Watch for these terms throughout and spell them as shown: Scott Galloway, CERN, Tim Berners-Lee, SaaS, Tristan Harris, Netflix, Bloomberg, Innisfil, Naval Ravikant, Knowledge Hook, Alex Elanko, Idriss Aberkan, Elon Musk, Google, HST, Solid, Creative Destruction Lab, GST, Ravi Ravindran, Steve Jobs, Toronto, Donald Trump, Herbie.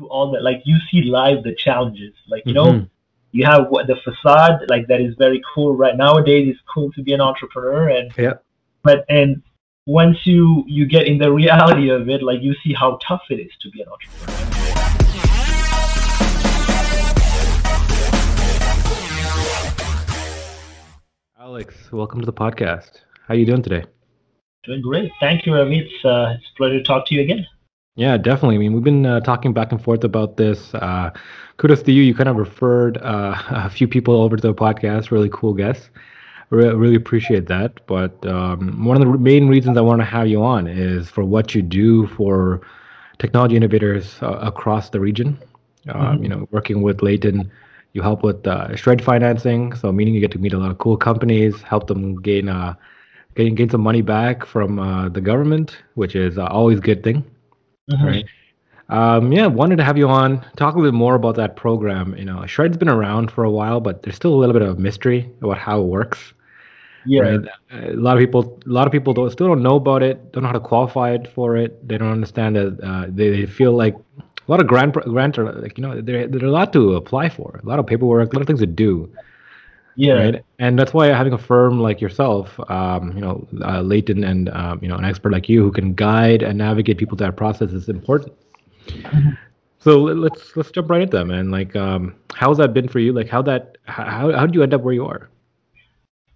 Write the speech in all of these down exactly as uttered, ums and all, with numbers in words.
through all that, like you see live the challenges, like, you mm-hmm. know, you have what the facade, like that is very cool right nowadays. It's cool to be an entrepreneur. And, yeah. but, and once you, you get in the reality of it, like you see how tough it is to be an entrepreneur. Alex, welcome to the podcast. How are you doing today? Doing great. Thank you, Ravi. It's, uh, it's a pleasure to talk to you again. Yeah, definitely. I mean, we've been uh, talking back and forth about this. Uh, kudos to you. You kind of referred uh, a few people over to the podcast. Really cool guests. Re- really appreciate that. But um, one of the main reasons I want to have you on is for what you do for technology innovators uh, across the region. Um, mm-hmm. You know, working with Leyton. You help with uh, S R and E D financing, so meaning you get to meet a lot of cool companies, help them gain uh, gain, gain some money back from uh, the government, which is uh, always a good thing. Mm-hmm. Right? Um, yeah, wanted to have you on, talk a little bit more about that program. You know, S R and E's been around for a while, but there's still a little bit of mystery about how it works. Yeah, right? a lot of people, a lot of people don't, still don't know about it, don't know how to qualify it for it. They don't understand that uh, they, they feel like. A lot of grant, grants are like, you know, there there's a lot to apply for, a lot of paperwork, a lot of things to do. Yeah. Right? And that's why having a firm like yourself, um, you know, uh, Leyton and, um, you know, an expert like you who can guide and navigate people to that process is important. Mm-hmm. So let's let's jump right into that, man. Like, um, how's that been for you? Like, how that how how did you end up where you are?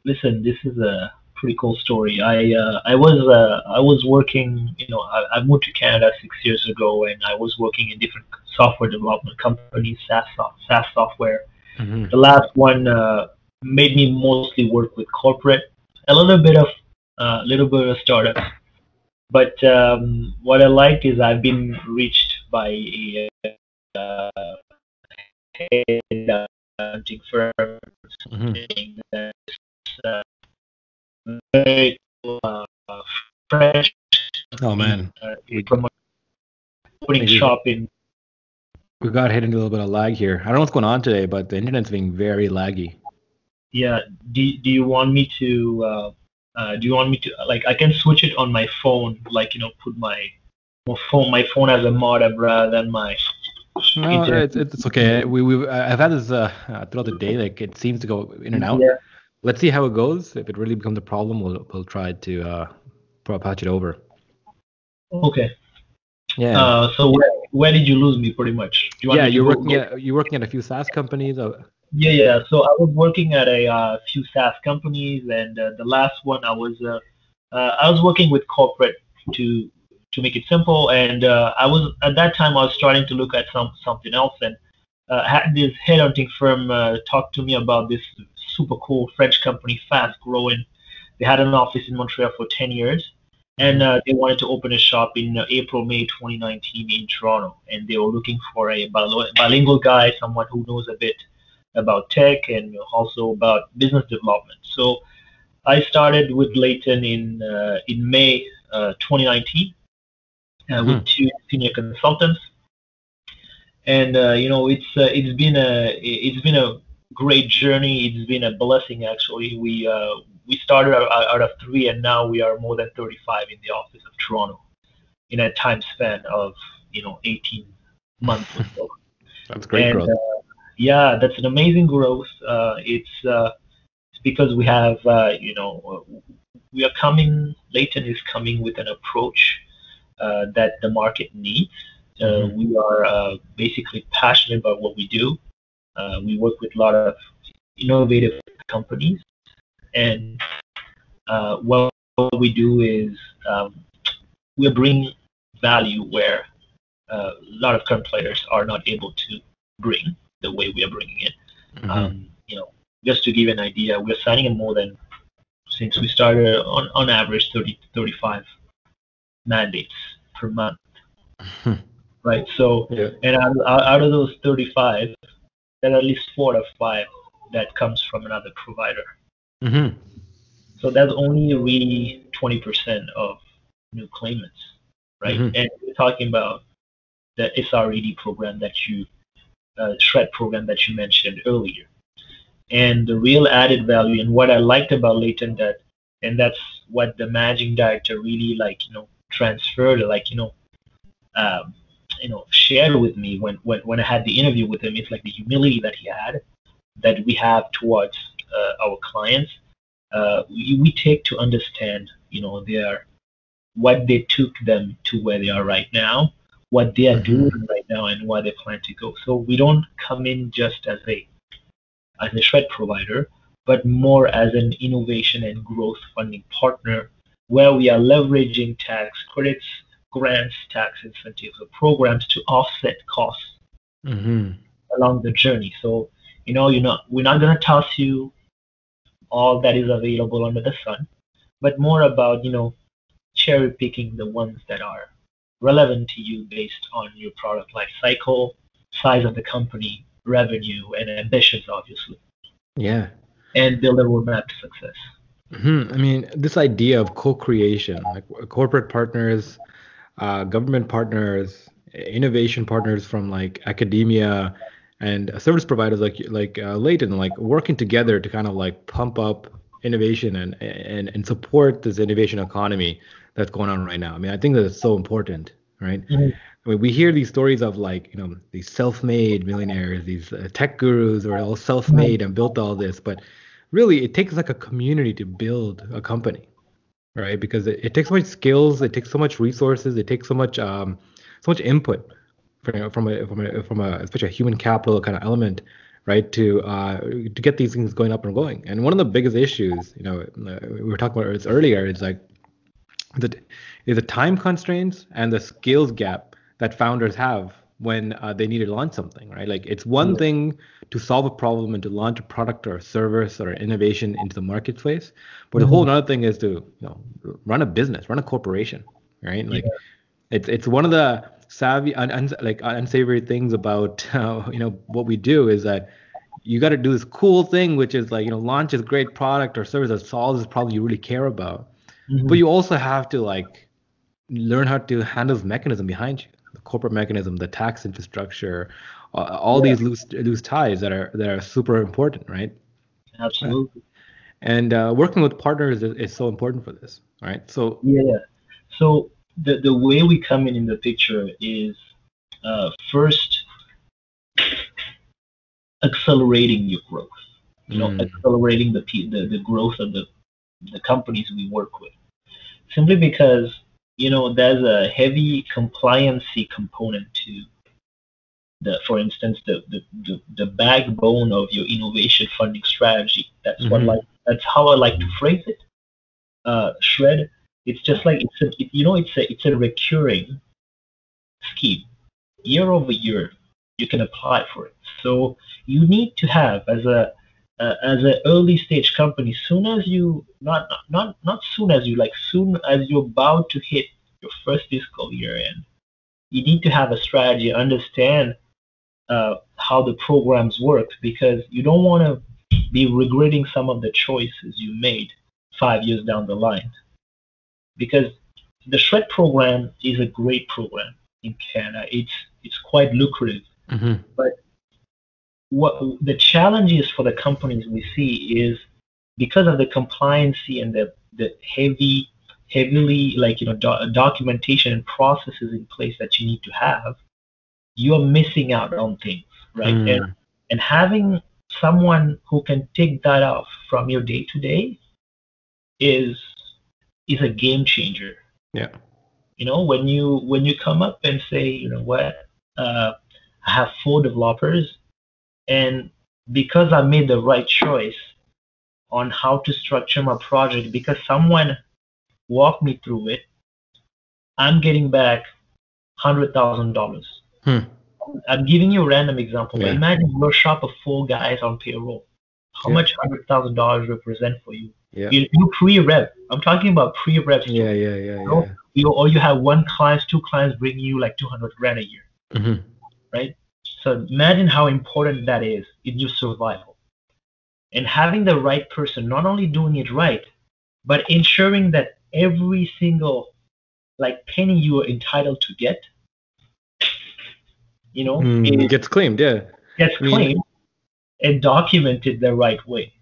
Listen, this is a pretty cool story. I uh, I was uh, I was working, you know, I, I moved to Canada six years ago, and I was working in different software development companies, SaaS, SaaS software. Mm-hmm. The last one uh, made me mostly work with corporate, a little bit of a uh, little bit of startups. But um, what I like is I've been reached by a uh, head hunting firm. Mm-hmm. that, uh, Very uh, fresh. Oh man, uh, from a coding shop in. We got hit into a little bit of lag here. I don't know what's going on today, but the internet's being very laggy. Yeah. Do Do you want me to? Uh, uh, do you want me to? Like, I can switch it on my phone. Like, you know, put my, my phone my phone as a modem rather than my. No, internet. it's it's okay. We we I've had this uh, throughout the day. Like, it seems to go in and out. Yeah. Let's see how it goes. If it really becomes a problem, we'll we'll try to uh, patch it over. Okay. Yeah. Uh, so where, where did you lose me, pretty much? Do you want yeah, you're working. Go? At, you're working at a few SaaS companies. Or? Yeah, yeah. So I was working at a uh, few SaaS companies, and uh, the last one I was uh, uh, I was working with corporate to to make it simple, and uh, I was at that time I was starting to look at some something else, and uh, had this headhunting firm uh, talk to me about this. Super cool French company, fast growing. They had an office in Montreal for ten years, and uh, they wanted to open a shop in uh, April, May twenty nineteen in Toronto. And they were looking for a bilingual guy, someone who knows a bit about tech and also about business development. So I started with Leyton in uh, in May uh, twenty nineteen uh, hmm. with two senior consultants, and uh, you know it's uh, it's been a it's been a great journey. It's been a blessing, actually. We uh, we started out, out of three, and now we are more than thirty-five in the office of Toronto in a time span of, you know, eighteen months or so. That's great and, growth. Uh, yeah, that's an amazing growth. Uh, it's, uh, it's because we have, uh, you know, we are coming, Leyton is coming with an approach uh, that the market needs. Uh, mm-hmm. We are uh, basically passionate about what we do. Uh, we work with a lot of innovative companies, and uh, what we do is um, we bring value where uh, a lot of current players are not able to bring the way we are bringing it. Mm-hmm. Um, you know, just to give an idea, we're signing in more than, since we started, on, on average, thirty to thirty-five mandates per month, right? So, yeah. and out, out of those thirty-five, there are at least four or five that comes from another provider. Mm-hmm. So that's only really twenty percent of new claimants, right? Mm-hmm. And we're talking about the S R and E D program that you, uh, S R E D program that you mentioned earlier. And the real added value, and what I liked about Leyton, that, and that's what the managing director really, like, you know, transferred, like, you know, um, you know, shared with me when, when, when I had the interview with him, it's like the humility that he had, that we have towards uh, our clients. Uh, we, we take to understand, you know, their, what they took them to where they are right now, what they are mm-hmm. doing right now, and where they plan to go. So we don't come in just as a as a shred provider, but more as an innovation and growth funding partner, where we are leveraging tax credits, grants, tax incentives, or programs to offset costs mm-hmm. along the journey. So, you know, you're not, we're not going to toss you all that is available under the sun, but more about, you know, cherry picking the ones that are relevant to you based on your product life cycle, size of the company, revenue, and ambitions, obviously. Yeah. And build a roadmap to success. Mm-hmm. I mean, this idea of co-creation, like corporate partners, uh, government partners, innovation partners from like academia and service providers like like uh, Leyton, like working together to kind of like pump up innovation and, and and support this innovation economy that's going on right now. I mean, I think that's so important, right? Mm-hmm. I mean, we hear these stories of like, you know, these self-made millionaires, these uh, tech gurus are all self-made and built all this, but really it takes like a community to build a company, right? Because it, it takes so much skills, it takes so much resources, it takes so much um so much input from from a from a, from a especially a human capital kind of element, right? To uh, to get these things going up and going. And one of the biggest issues, you know, we were talking about this earlier, is like the is the time constraints and the skills gap that founders have when uh, they need to launch something, right? Like it's one thing to solve a problem and to launch a product or a service or innovation into the marketplace, but mm-hmm. the whole other thing is to, you know, run a business, run a corporation, right? Like yeah. it's it's one of the savvy, un, un, like unsavory things about uh, you know what we do is that you got to do this cool thing, which is like, you know, launch this great product or service that solves this problem you really care about, mm-hmm. but you also have to like learn how to handle the mechanism behind you, the corporate mechanism, the tax infrastructure, uh, all yeah. these loose loose ties that are that are super important, right? Absolutely. And uh, working with partners is, is so important for this, right? So yeah, so. The the way we come in in the picture is uh, first accelerating your growth, you know, mm. accelerating the, the the growth of the the companies we work with. Simply because, you know, there's a heavy compliancy component to the, for instance, the the, the, the backbone of your innovation funding strategy. That's mm-hmm. what like that's how I like to phrase it. Uh, shred. It's just like it's a, it, you know it's a it's a recurring scheme year over year. You can apply for it. So you need to have as a uh, as an early stage company. Soon as you not not not soon as you like soon as you're about to hit your first fiscal year end, you need to have a strategy. Understand uh, how the programs work, because you don't want to be regretting some of the choices you made five years down the line. Because the SHRED program is a great program in Canada. It's it's quite lucrative. Mm-hmm. But what the challenge is for the companies we see is because of the compliancy and the, the heavy, heavily like, you know, do- documentation and processes in place that you need to have, you're missing out on things, right? Mm. And, and having someone who can take that off from your day-to-day is... is a game changer. Yeah. You know, when you when you come up and say, you know what, uh, I have four developers, and because I made the right choice on how to structure my project, because someone walked me through it, I'm getting back one hundred thousand dollars. Hmm. I'm giving you a random example. Yeah. Imagine you're a shop of four guys on payroll. How yeah. much one hundred thousand dollars represent for you? Yeah. You, you pre-rev. I'm talking about pre-rev. Yeah, yeah, yeah. You know? yeah. You, or you have one client, two clients bringing you like two hundred grand a year, mm-hmm. right? So imagine how important that is in your survival. And having the right person, not only doing it right, but ensuring that every single like penny you are entitled to get, you know, mm, it, it gets claimed. Yeah, gets claimed I mean, and documented the right way.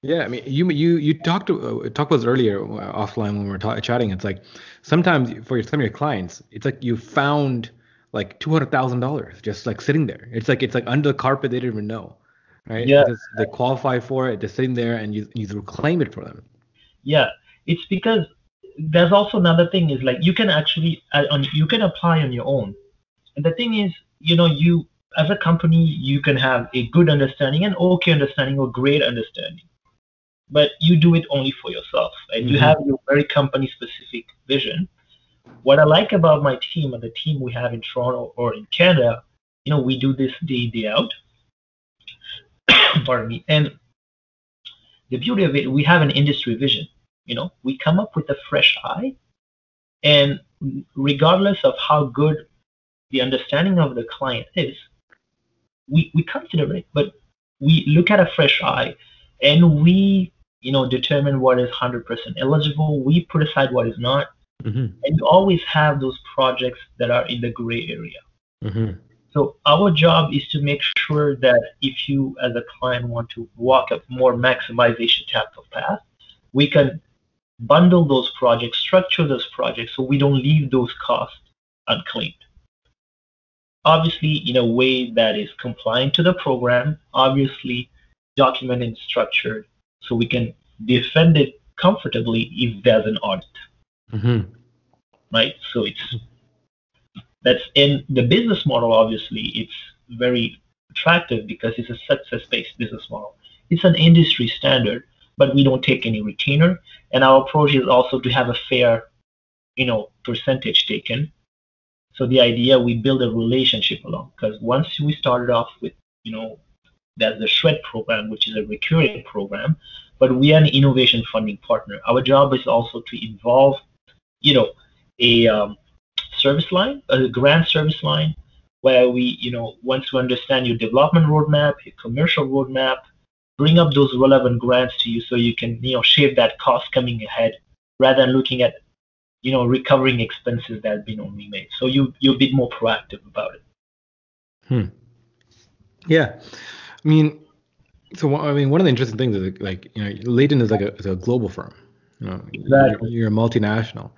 Yeah, I mean, you you you talked to uh, talked about this earlier uh, offline when we were ta- chatting. It's like sometimes for your, some of your clients, it's like you found like two hundred thousand dollars just like sitting there. It's like it's like under the carpet. They didn't even know, right? Yeah. Just, they qualify for it. They're sitting there, and you you reclaim it for them. Yeah, it's because there's also another thing is like you can actually uh, on, you can apply on your own. And the thing is, you know, you as a company, you can have a good understanding, an okay understanding, or great understanding. But you do it only for yourself, and mm-hmm. you have your very company-specific vision. What I like about my team and the team we have in Toronto or in Canada, you know, we do this day in, day out. Pardon me. And the beauty of it, we have an industry vision. You know, we come up with a fresh eye, and regardless of how good the understanding of the client is, we we consider it, but we look at a fresh eye, and we, you know, determine what is one hundred percent eligible. We put aside what is not. Mm-hmm. And you always have those projects that are in the gray area. Mm-hmm. So our job is to make sure that if you, as a client, want to walk a more maximization type of path, we can bundle those projects, structure those projects, so we don't leave those costs unclaimed. Obviously, in a way that is compliant to the program, obviously documented and structured, so we can defend it comfortably if there's an audit. Mm-hmm. Right, so it's that's in the business model. Obviously, it's very attractive because it's a success-based business model. It's an industry standard, but we don't take any retainer. And our approach is also to have a fair, you know, percentage taken. So the idea we build a relationship along, because once we started off with, you know, that's the SR&ED program, which is a recurring program, but we are an innovation funding partner. Our job is also to involve, you know, a um, service line, a grant service line, where we, you know, once we understand your development roadmap, your commercial roadmap, bring up those relevant grants to you so you can, you know, shave that cost coming ahead rather than looking at, you know, recovering expenses that have been only made. So you, you're a bit more proactive about it. Hmm. Yeah. I mean, so, I mean, one of the interesting things is like, you know, Leyton is like a, is a global firm. You know, exactly. You're a multinational.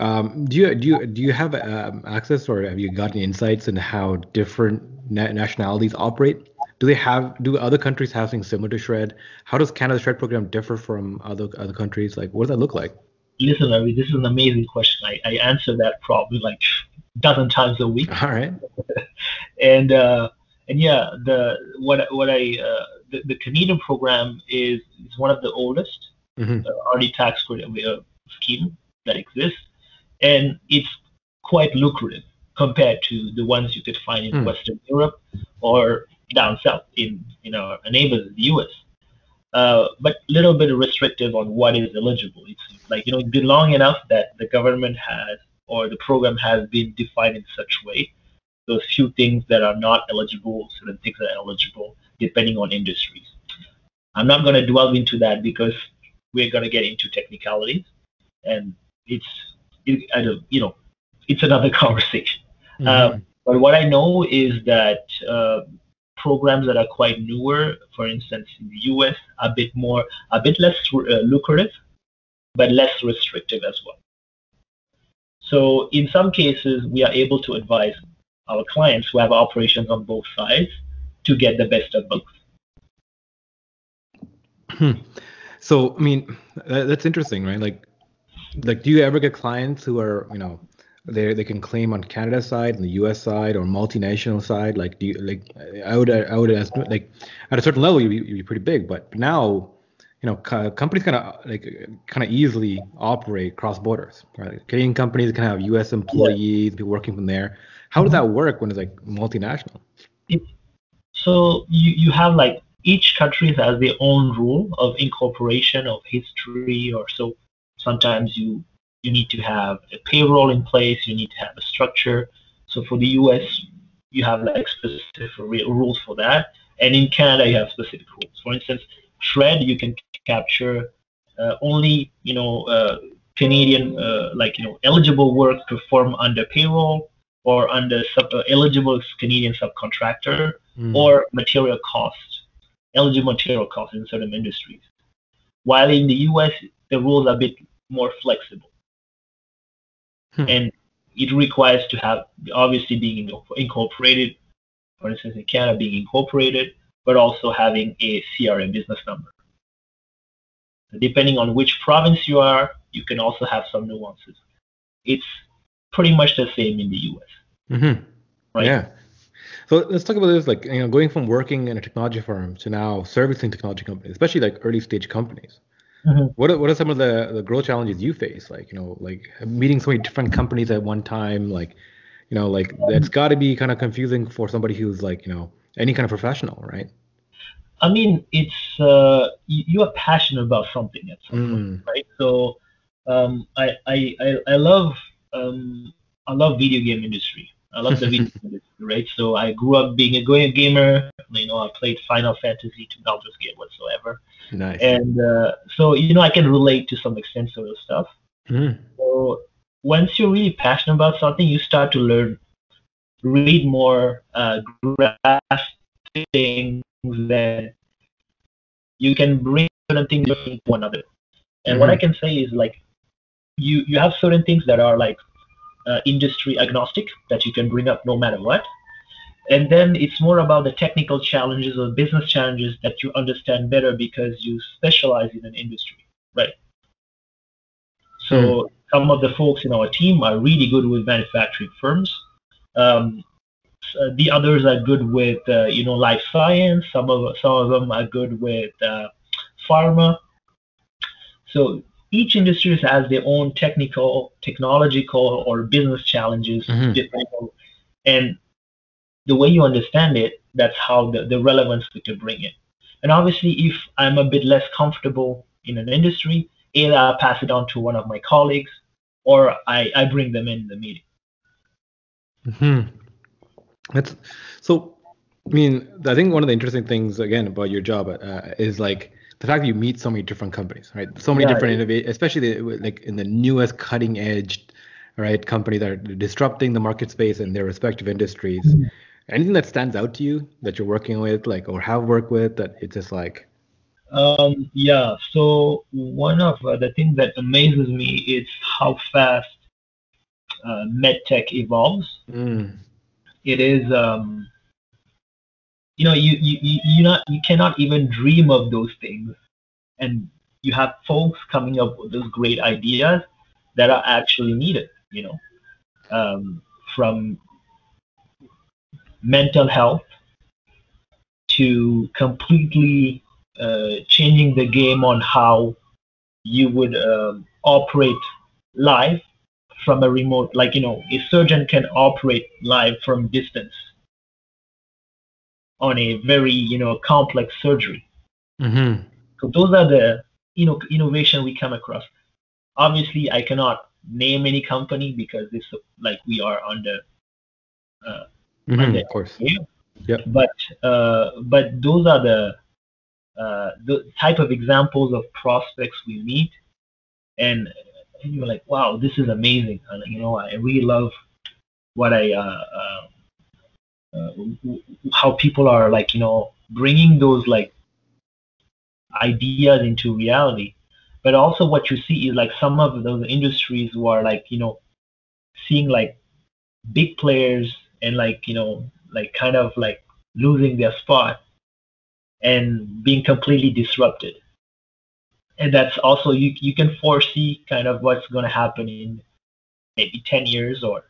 Um, do you do you do you have um, access, or have you gotten insights into how different na- nationalities operate? Do they have? Do other countries have things similar to SR&ED? How does Canada's SR&ED program differ from other other countries? Like, what does that look like? Listen, Ravi, this is an amazing question. I, I answer that probably like a dozen times a week. All right. and uh, and yeah, the what what I uh, the, the Canadian program is is one of the oldest. Mm-hmm. Uh, R D tax credit uh, scheme that exists, and it's quite lucrative compared to the ones you could find in mm. Western Europe or down south in in our neighbors, the U S. Uh, but a little bit restrictive on what is eligible. It's like, you know, it's been long enough that the government has, or the program has been defined in such way. Those few things that are not eligible, certain things that are eligible, depending on industries. I'm not going to delve into that because we're going to get into technicalities, and it's it, I don't, you know, it's another conversation. Mm-hmm. Um, but what I know is that uh, programs that are quite newer, for instance, in the U S, are a bit more, a bit less uh, lucrative, but less restrictive as well. So in some cases, we are able to advise our clients who have operations on both sides to get the best of both. So, I mean, that's interesting, right? Like, like, do you ever get clients who are, you know, they they can claim on Canada's side and the U S side or multinational side? Like, do you, like, I would, I would ask, like, at a certain level, you'd be, you'd be pretty big, but now, you know, co- companies kind of, like, kind of easily operate cross borders, right? Canadian companies can have U S employees, be working from there. How does that work when it's, like, multinational? It, so, you, you have, like, each country has their own rule of incorporation, of history, or so. Sometimes you you need to have a payroll in place. You need to have a structure. So for the U S, you have like specific rules for that, and in Canada you have specific rules. For instance, SR&ED, you can capture uh, only you know uh, Canadian uh, like you know eligible work performed under payroll or under sub- uh, eligible Canadian subcontractor mm. or material costs. Eligible material costs in certain industries. While in the U S, the rules are a bit more flexible. Hmm. And it requires to have, obviously, being incorporated, for instance, in Canada, being incorporated, but also having a C R A business number. So depending on which province you are, you can also have some nuances. It's pretty much the same in the U S. Mm-hmm. Right? Yeah. So let's talk about this, like, you know, going from working in a technology firm to now servicing technology companies, especially like early stage companies. Mm-hmm. What are, what are some of the, the growth challenges you face? Like, you know, like meeting so many different companies at one time, like, you know, like that's got to be kind of confusing for somebody who's like, you know, any kind of professional, right? I mean, it's uh, you are passionate about something at some mm. point, right? So um, I, I I I love um, I love video game industry. I love the video game industry, right? So I grew up being a gamer. You know, I played Final Fantasy to Baldur's Gate whatsoever. Nice. And uh, so, you know, I can relate to some extent to this stuff. Mm. So once you're really passionate about something, you start to learn, read more, uh, grasp things that you can bring certain things to one another. And mm. what I can say is, like, you, you have certain things that are, like, Uh, industry agnostic that you can bring up no matter what, and then it's more about the technical challenges or business challenges that you understand better because you specialize in an industry, right? So mm. some of the folks in our team are really good with manufacturing firms. Um, so the others are good with uh, you know, life science. Some of some of them are good with uh, pharma. So each industry has their own technical, technological, or business challenges. Mm-hmm. And the way you understand it, that's how the, the relevance we can bring in. And obviously, if I'm a bit less comfortable in an industry, either I pass it on to one of my colleagues, or I, I bring them in the meeting. Mm-hmm. That's, so, I mean, I think one of the interesting things, again, about your job uh, is, like, the fact that you meet so many different companies, right? So many yeah, different innovations, especially the, like in the newest cutting edge, right? Companies that are disrupting the market space in their respective industries. Mm-hmm. Anything that stands out to you that you're working with, like, or have worked with that it's just like? Um, yeah. So one of the things that amazes me is how fast uh, medtech evolves. Mm. It is, um, You know, you you you you, not, you cannot even dream of those things, and you have folks coming up with those great ideas that are actually needed. You know, um, from mental health to completely uh, changing the game on how you would um, operate live from a remote. Like, you know, a surgeon can operate live from distance on a very, you know, complex surgery. Mm-hmm. So those are the, you know, innovation we come across. Obviously, I cannot name any company because this, like, we are under, uh, mm-hmm, under of course. Yeah. Yep. But uh, but those are the uh, the type of examples of prospects we meet, and, and you're like, wow, this is amazing. And, you know, I really love what I. Uh, uh, Uh, how people are, like, you know, bringing those, like, ideas into reality. But also what you see is, like, some of those industries who are, like, you know, seeing, like, big players and, like, you know, like, kind of, like, losing their spot and being completely disrupted. And that's also, you, you can foresee kind of what's going to happen in maybe ten years or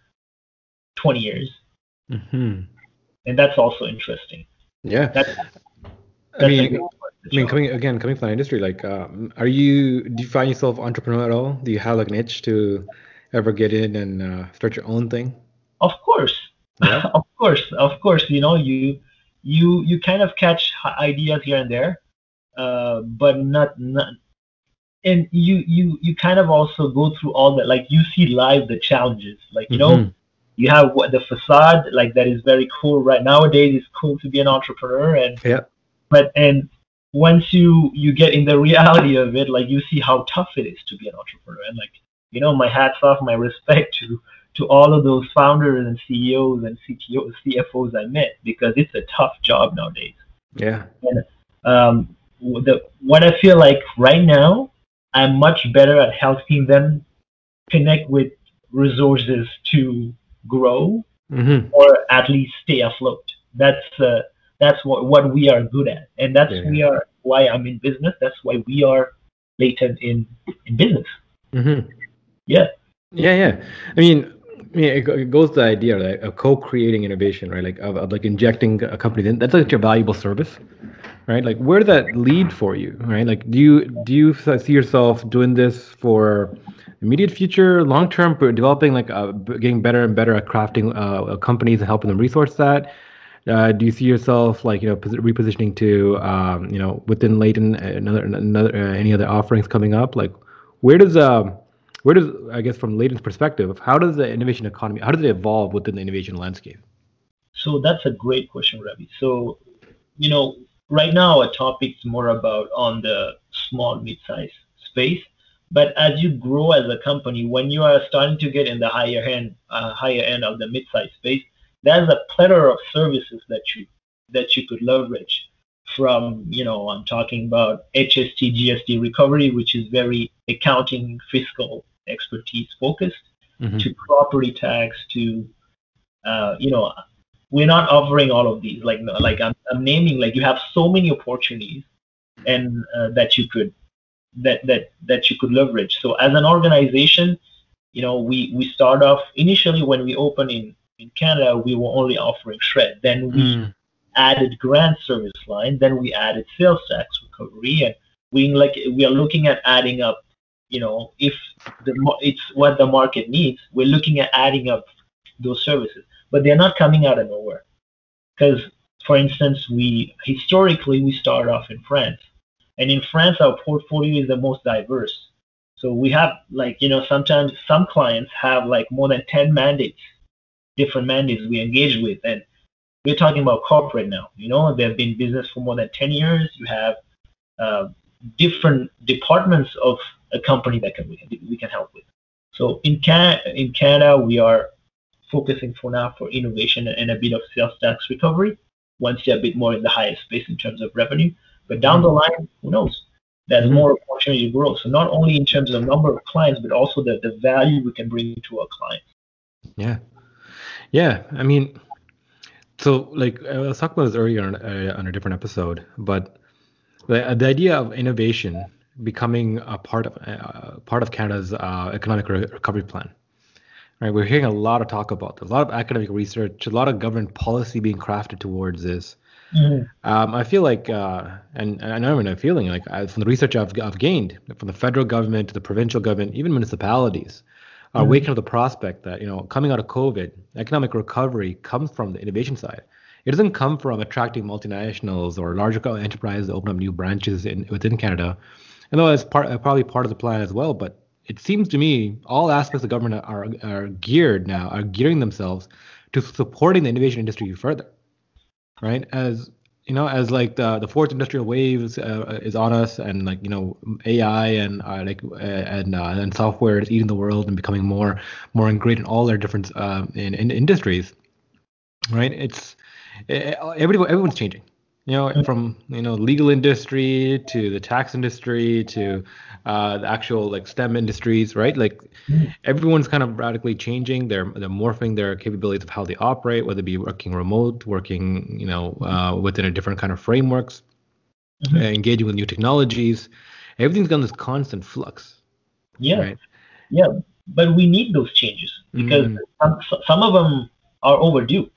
twenty years. Mm-hmm. And that's also interesting. Yeah. That's, that's I mean, I mean, coming again, coming from the industry, like, um, are you, do you find yourself entrepreneur at all? Do you have, like, an itch to ever get in and uh, start your own thing? Of course, yeah. of course, of course. You know, you, you, you kind of catch ideas here and there, uh, but not, not, and you, you, you kind of also go through all that. Like, you see live the challenges, like, you mm-hmm. know. You have the facade, like, that is very cool. Right nowadays, it's cool to be an entrepreneur, and yeah. but and once you you get in the reality of it, like, you see how tough it is to be an entrepreneur. And, like, you know, my hats off, my respect to to all of those founders and C E Os and C T Os, C F Os I met, because it's a tough job nowadays. Yeah. And um, the what I feel like right now, I'm much better at helping them connect with resources to grow mm-hmm. or at least stay afloat. That's uh, that's what, what we are good at, and that's yeah. we are why I'm in business. That's why we are latent in in business. Mm-hmm. Yeah. Yeah, yeah. I mean, I mean, it goes to the idea right, of co-creating innovation, right? Like of, of like injecting a company. That's like your valuable service, right? Like where does that lead for you, right? Like do you do you see yourself doing this for immediate future, long term, developing like uh, getting better and better at crafting uh, companies and helping them resource that? Uh, do you see yourself like you know repositioning to um, you know within Leyton another another uh, any other offerings coming up? Like where does um Where does, I guess, from Leyton's perspective, how does the innovation economy, how does it evolve within the innovation landscape? So that's a great question, Ravi. So, you know, right now our topic's more about on the small, mid-size space. But as you grow as a company, when you are starting to get in the higher end, uh, higher end of the mid-size space, there's a plethora of services that you that you could leverage. From, you know, I'm talking about H S T, G S T recovery, which is very accounting, fiscal expertise focused, mm-hmm. to property tax, to, uh, you know, we're not offering all of these. Like, like I'm, I'm naming, like you have so many opportunities, and uh, that you could, that that that you could leverage. So as an organization, you know, we we start off initially when we opened in in Canada, we were only offering shred. Then we mm. added grant service line, then we added sales tax recovery, and we like we are looking at adding up, you know, if the it's what the market needs, we're looking at adding up those services, but they're not coming out of nowhere. Because, for instance, we historically we start off in France, and in France our portfolio is the most diverse. So we have like you know sometimes some clients have like more than ten mandates, different mandates we engage with, and we're talking about corporate now. You know, they've been in business for more than ten years. You have uh, different departments of a company that can, we, can, we can help with. So in, Can- in Canada, we are focusing for now for innovation and a bit of sales tax recovery. Once they're a bit more in the highest space in terms of revenue. But down the line, who knows? There's mm-hmm. more opportunity to grow. So not only in terms of number of clients, but also the, the value we can bring to our clients. Yeah. Yeah. I mean... So, like, I was talking about this earlier on, uh, on a different episode, but the, the idea of innovation becoming a part of uh, part of Canada's uh, economic re- recovery plan, right? We're hearing a lot of talk about this, a lot of academic research, a lot of government policy being crafted towards this. Mm-hmm. Um, I feel like, uh, and, and I know I'm in a feeling, like, I, from the research I've, I've gained, from the federal government to the provincial government, even municipalities, are mm-hmm. waking up the prospect that, you know, coming out of COVID, economic recovery comes from the innovation side. It doesn't come from attracting multinationals or larger enterprises that open up new branches in, within Canada. And though it's part, probably part of the plan as well, but it seems to me all aspects of government are, are geared now, are gearing themselves to supporting the innovation industry further, right? As, you know, as like the, the fourth industrial wave is, uh, is on us, and like, you know, A I and uh, like uh, and uh, and software is eating the world and becoming more more ingrained in all their different uh, in, in industries, right? It's it, everyone everyone's changing, you know, from you know legal industry to the tax industry to uh, the actual like STEM industries, right? Like everyone's kind of radically changing. They're they're morphing their capabilities of how they operate, whether it be working remote, working you know uh, within a different kind of frameworks, mm-hmm. uh, engaging with new technologies. Everything's got this constant flux. Yeah, right? yeah, but we need those changes because mm. some, some of them are overdue.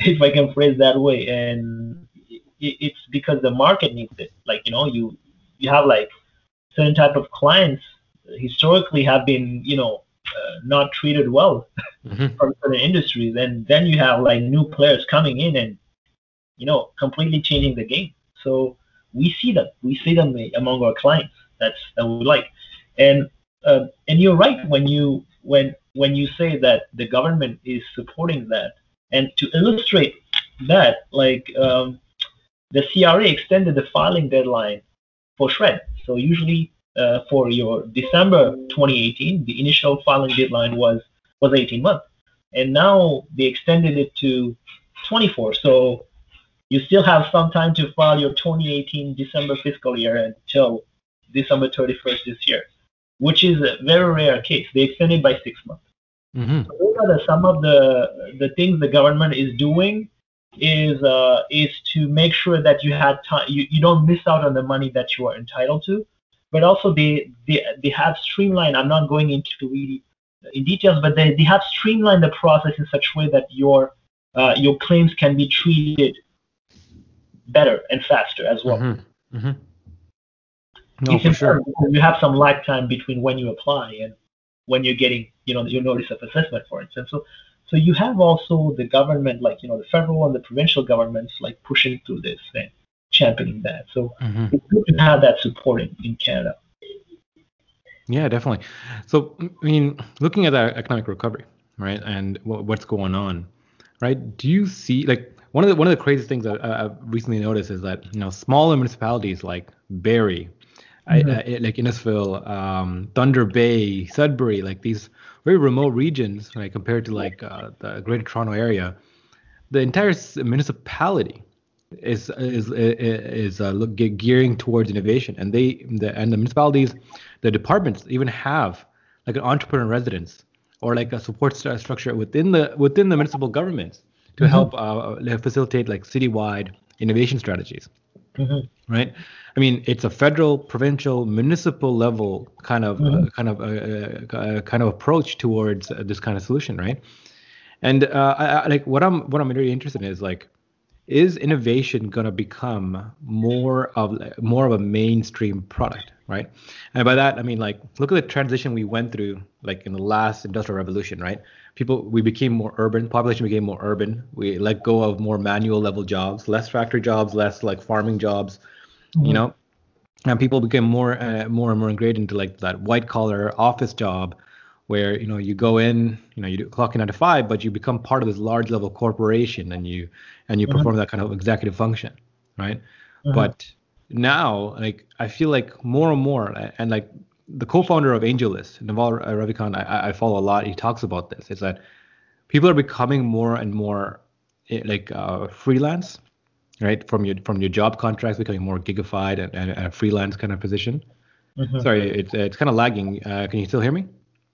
If I can phrase that way, and it's because the market needs it. Like, you know, you you have like certain type of clients historically have been, you know, uh, not treated well mm-hmm. from certain industries. And then you have like new players coming in and, you know, completely changing the game. So we see them. We see them among our clients. That's that we like. And uh, and you're right when you when when you say that the government is supporting that. And to illustrate that, like um, the C R A extended the filing deadline for shred. So usually uh, for your December twenty eighteen, the initial filing deadline was, was eighteen months. And now they extended it to twenty-four. So you still have some time to file your twenty eighteen December fiscal year until December thirty-first this year. which is a very rare case. They extended by six months. Mm-hmm. So those are the, some of the the things the government is doing is uh, is to make sure that you have time, you, you don't miss out on the money that you are entitled to. But also they they, they have streamlined. I'm not going into really in details, but they, they have streamlined the process in such a way that your uh, your claims can be treated better and faster as well. Mm-hmm. Mm-hmm. No, it's for sure. You have some lag time between when you apply and when you're getting, you know, your notice of assessment, for instance. So, so you have also the government, like, you know, the federal and the provincial governments, like pushing through this and championing that. So mm-hmm. it's good to have that support in, in Canada. Yeah, definitely. So, I mean, looking at our economic recovery, right, and w- what's going on, right? Do you see, like, one of the one of the craziest things that I've recently noticed is that, you know, smaller municipalities like Barrie, Mm-hmm. I, uh, like Innisfil, um, Thunder Bay, Sudbury, like these very remote regions, right, compared to like uh, the Greater Toronto Area, the entire municipality is is is uh, look, gearing towards innovation, and they the, and the municipalities, the departments even have like an entrepreneur residence or like a support st- structure within the within the municipal governments to mm-hmm. help uh, facilitate like citywide innovation strategies. Mm-hmm. Right, I mean, it's a federal, provincial, municipal level kind of mm-hmm. uh, kind of uh, uh, kind of approach towards uh, this kind of solution, right? And uh, I, I, like what I'm what I'm really interested in is like, is innovation gonna become more of more of a mainstream product, right? And by that I mean like look at the transition we went through, like in the last industrial revolution, right? People we became more urban, population became more urban. We let go of more manual level jobs, less factory jobs, less like farming jobs, mm-hmm. you know, and people became more uh, more and more ingrained into like that white collar office job, where you know you go in, you know you do clock in nine to five, but you become part of this large level corporation and you and you mm-hmm. perform that kind of executive function, right? Mm-hmm. But now, like I feel like more and more, and like the co-founder of AngelList, Naval Ravikant, I, I follow a lot. He talks about this. It's that people are becoming more and more like uh, freelance, right? From your from your job contracts, becoming more gigified and, and, and a freelance kind of position. Mm-hmm. Sorry, it's it's kind of lagging. Uh, can you still hear me?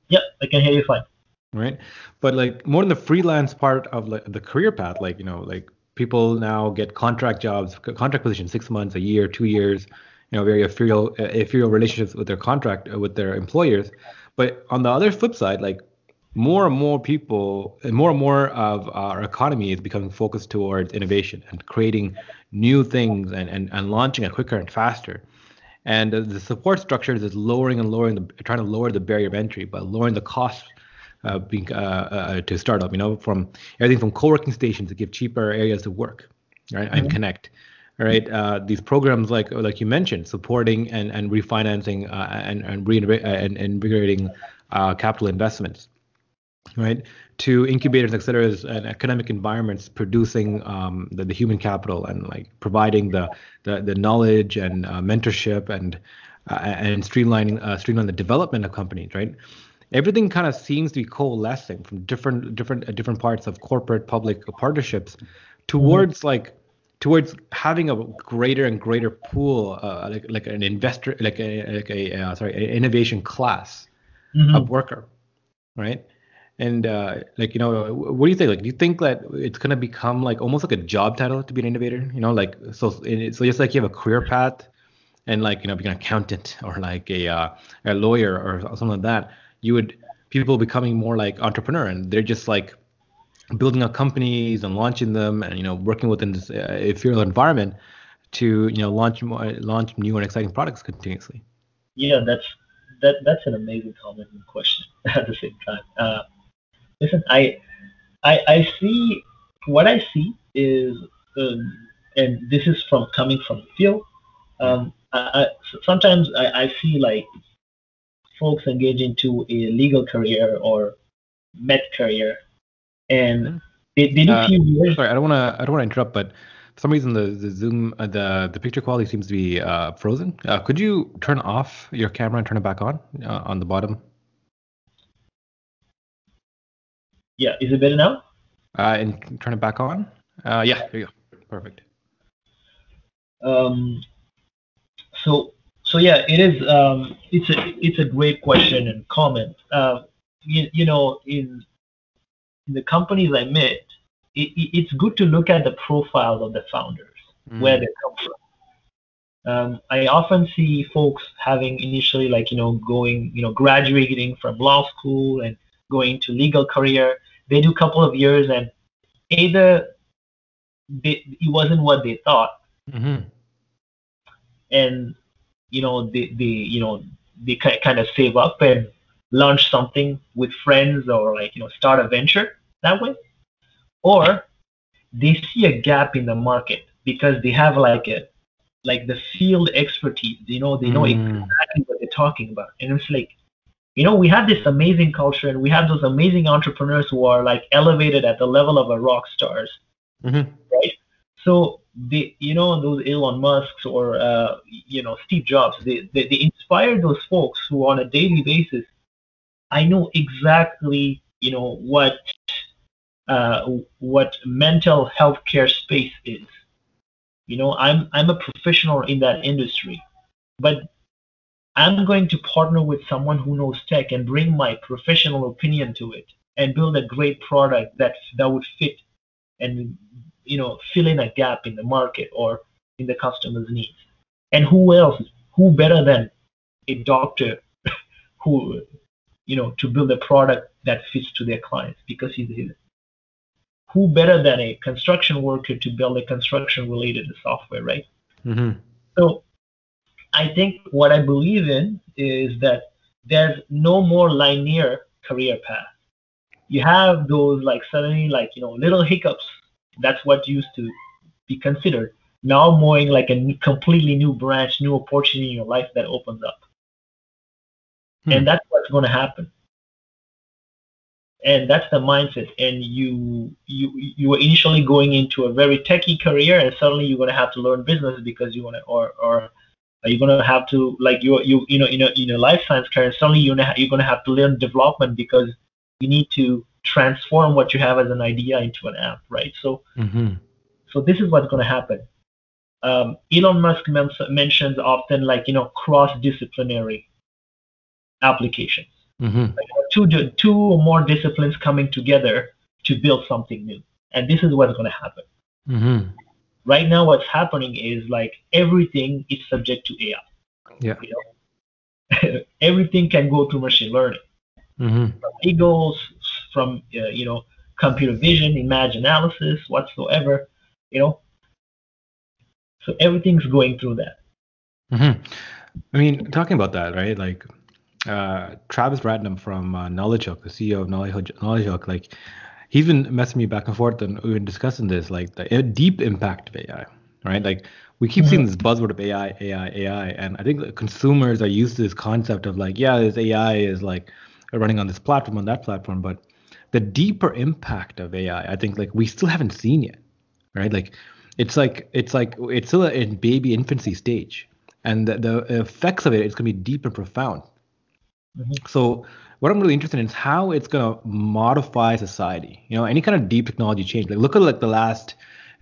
Yep, I can hear you fine. Right, but like more than the freelance part of like the career path, like you know, like people now get contract jobs, contract positions, six months, a year, two years, you know, very ethereal, ethereal relationships with their contract, with their employers. But on the other flip side, like more and more people, and more and more of our economy is becoming focused towards innovation and creating new things and and, and launching it quicker and faster. And the support structures is lowering and lowering, the, trying to lower the barrier of entry by lowering the cost uh, being, uh, uh, to startup, you know, from everything from co-working stations to give cheaper areas to work, right, mm-hmm. and connect, right? Uh, these programs like like you mentioned, supporting and, and refinancing uh, and, and, reinvig- and invigorating uh, capital investments, right, to incubators, accelerators, and academic environments producing um, the, the human capital and like providing the the, the knowledge and uh, mentorship and uh, and streamlining uh, streamline the development of companies, right? Everything kind of seems to be coalescing from different different uh, different parts of corporate public partnerships towards mm-hmm. like towards having a greater and greater pool uh, like like an investor like a like a uh, sorry an innovation class mm-hmm. of worker, right? And uh, like, you know, what do you think? Like, do you think that it's going to become like almost like a job title to be an innovator? You know, like, so so just like you have a career path and like, you know, be an accountant or like a uh, a lawyer or something like that, you would people becoming more like entrepreneur and they're just like building up companies and launching them and, you know, working within this uh, ethereal environment to, you know, launch more, launch new and exciting products continuously. Yeah, that's that that's an amazing comment and question at the same time. Uh, Listen, I, I, I see what I see is, um, and this is from coming from the field. Um, I, I, sometimes I, I see like folks engage into a legal career or med career, and they they do uh, few years. Sorry, I don't wanna I don't wanna interrupt, but for some reason the the Zoom uh, the the picture quality seems to be uh, frozen. Uh, could you turn off your camera and turn it back on uh, on the bottom? Yeah, is it better now? Uh, and turn it back on. Uh, yeah, there you go. Perfect. Um, so, So yeah, it is. Um, it's a it's a great question and comment. Uh, you, you know, in in the companies I met, it, it's good to look at the profile of the founders, mm. where they come from. Um, I often see folks having initially, like you know, going, you know, graduating from law school and going to legal career. They do a couple of years, and either they, it wasn't what they thought, mm-hmm. and you know they, they you know they kind of save up and launch something with friends, or like you know start a venture that way, or they see a gap in the market because they have like a like the field expertise. You know they know mm. exactly what they're talking about, and it's like, you know, we have this amazing culture, and we have those amazing entrepreneurs who are like elevated at the level of a rock stars, mm-hmm. right? So they, you know, those Elon Musks or uh, you know Steve Jobs, they, they they inspire those folks who, on a daily basis, I know exactly, you know, what uh, what mental health care space is. You know, I'm I'm a professional in that industry, but I'm going to partner with someone who knows tech and bring my professional opinion to it and build a great product that that would fit and, you know, fill in a gap in the market or in the customer's needs. And who else, who better than a doctor who, you know, to build a product that fits to their clients because he's here. Who better than a construction worker to build a construction-related software, right? Mm-hmm. So I think what I believe in is that there's no more linear career path. You have those like suddenly like, you know, little hiccups. That's what used to be considered. Now more in like a completely new branch, new opportunity in your life that opens up. Hmm. And that's what's going to happen. And that's the mindset. And you, you, you were initially going into a very techie career, and suddenly you're going to have to learn business because you want to, or, or, You're gonna have to like you you you know in a in a life science career. Suddenly you're gonna you're gonna have to learn development because you need to transform what you have as an idea into an app, right? So, mm-hmm. so this is what's gonna happen. Um, Elon Musk men- mentions often like you know cross-disciplinary applications, mm-hmm. like two two or more disciplines coming together to build something new, and this is what's gonna happen. Mm-hmm. Right now, what's happening is like everything is subject to A I. Yeah. You know? Everything can go through machine learning. Mm-hmm. From legals, from uh, you know computer vision, image analysis, whatsoever. You know. So everything's going through that. Mm-hmm. I mean, talking about that, right? Like uh, Travis Radnum from uh, Knowledge Hook, the C E O of Knowledge Hook, like. He's been messaging me back and forth, and we've been discussing this, like the deep impact of A I, right? Like we keep mm-hmm. seeing this buzzword of A I, A I, A I, and I think consumers are used to this concept of like, yeah, this A I is like running on this platform, on that platform, but the deeper impact of A I, I think like we still haven't seen yet, right? Like it's like it's like it's still in baby infancy stage, and the, the effects of it is going to be deep and profound. Mm-hmm. So what I'm really interested in is how it's going to modify society, you know, any kind of deep technology change. Like look at like the last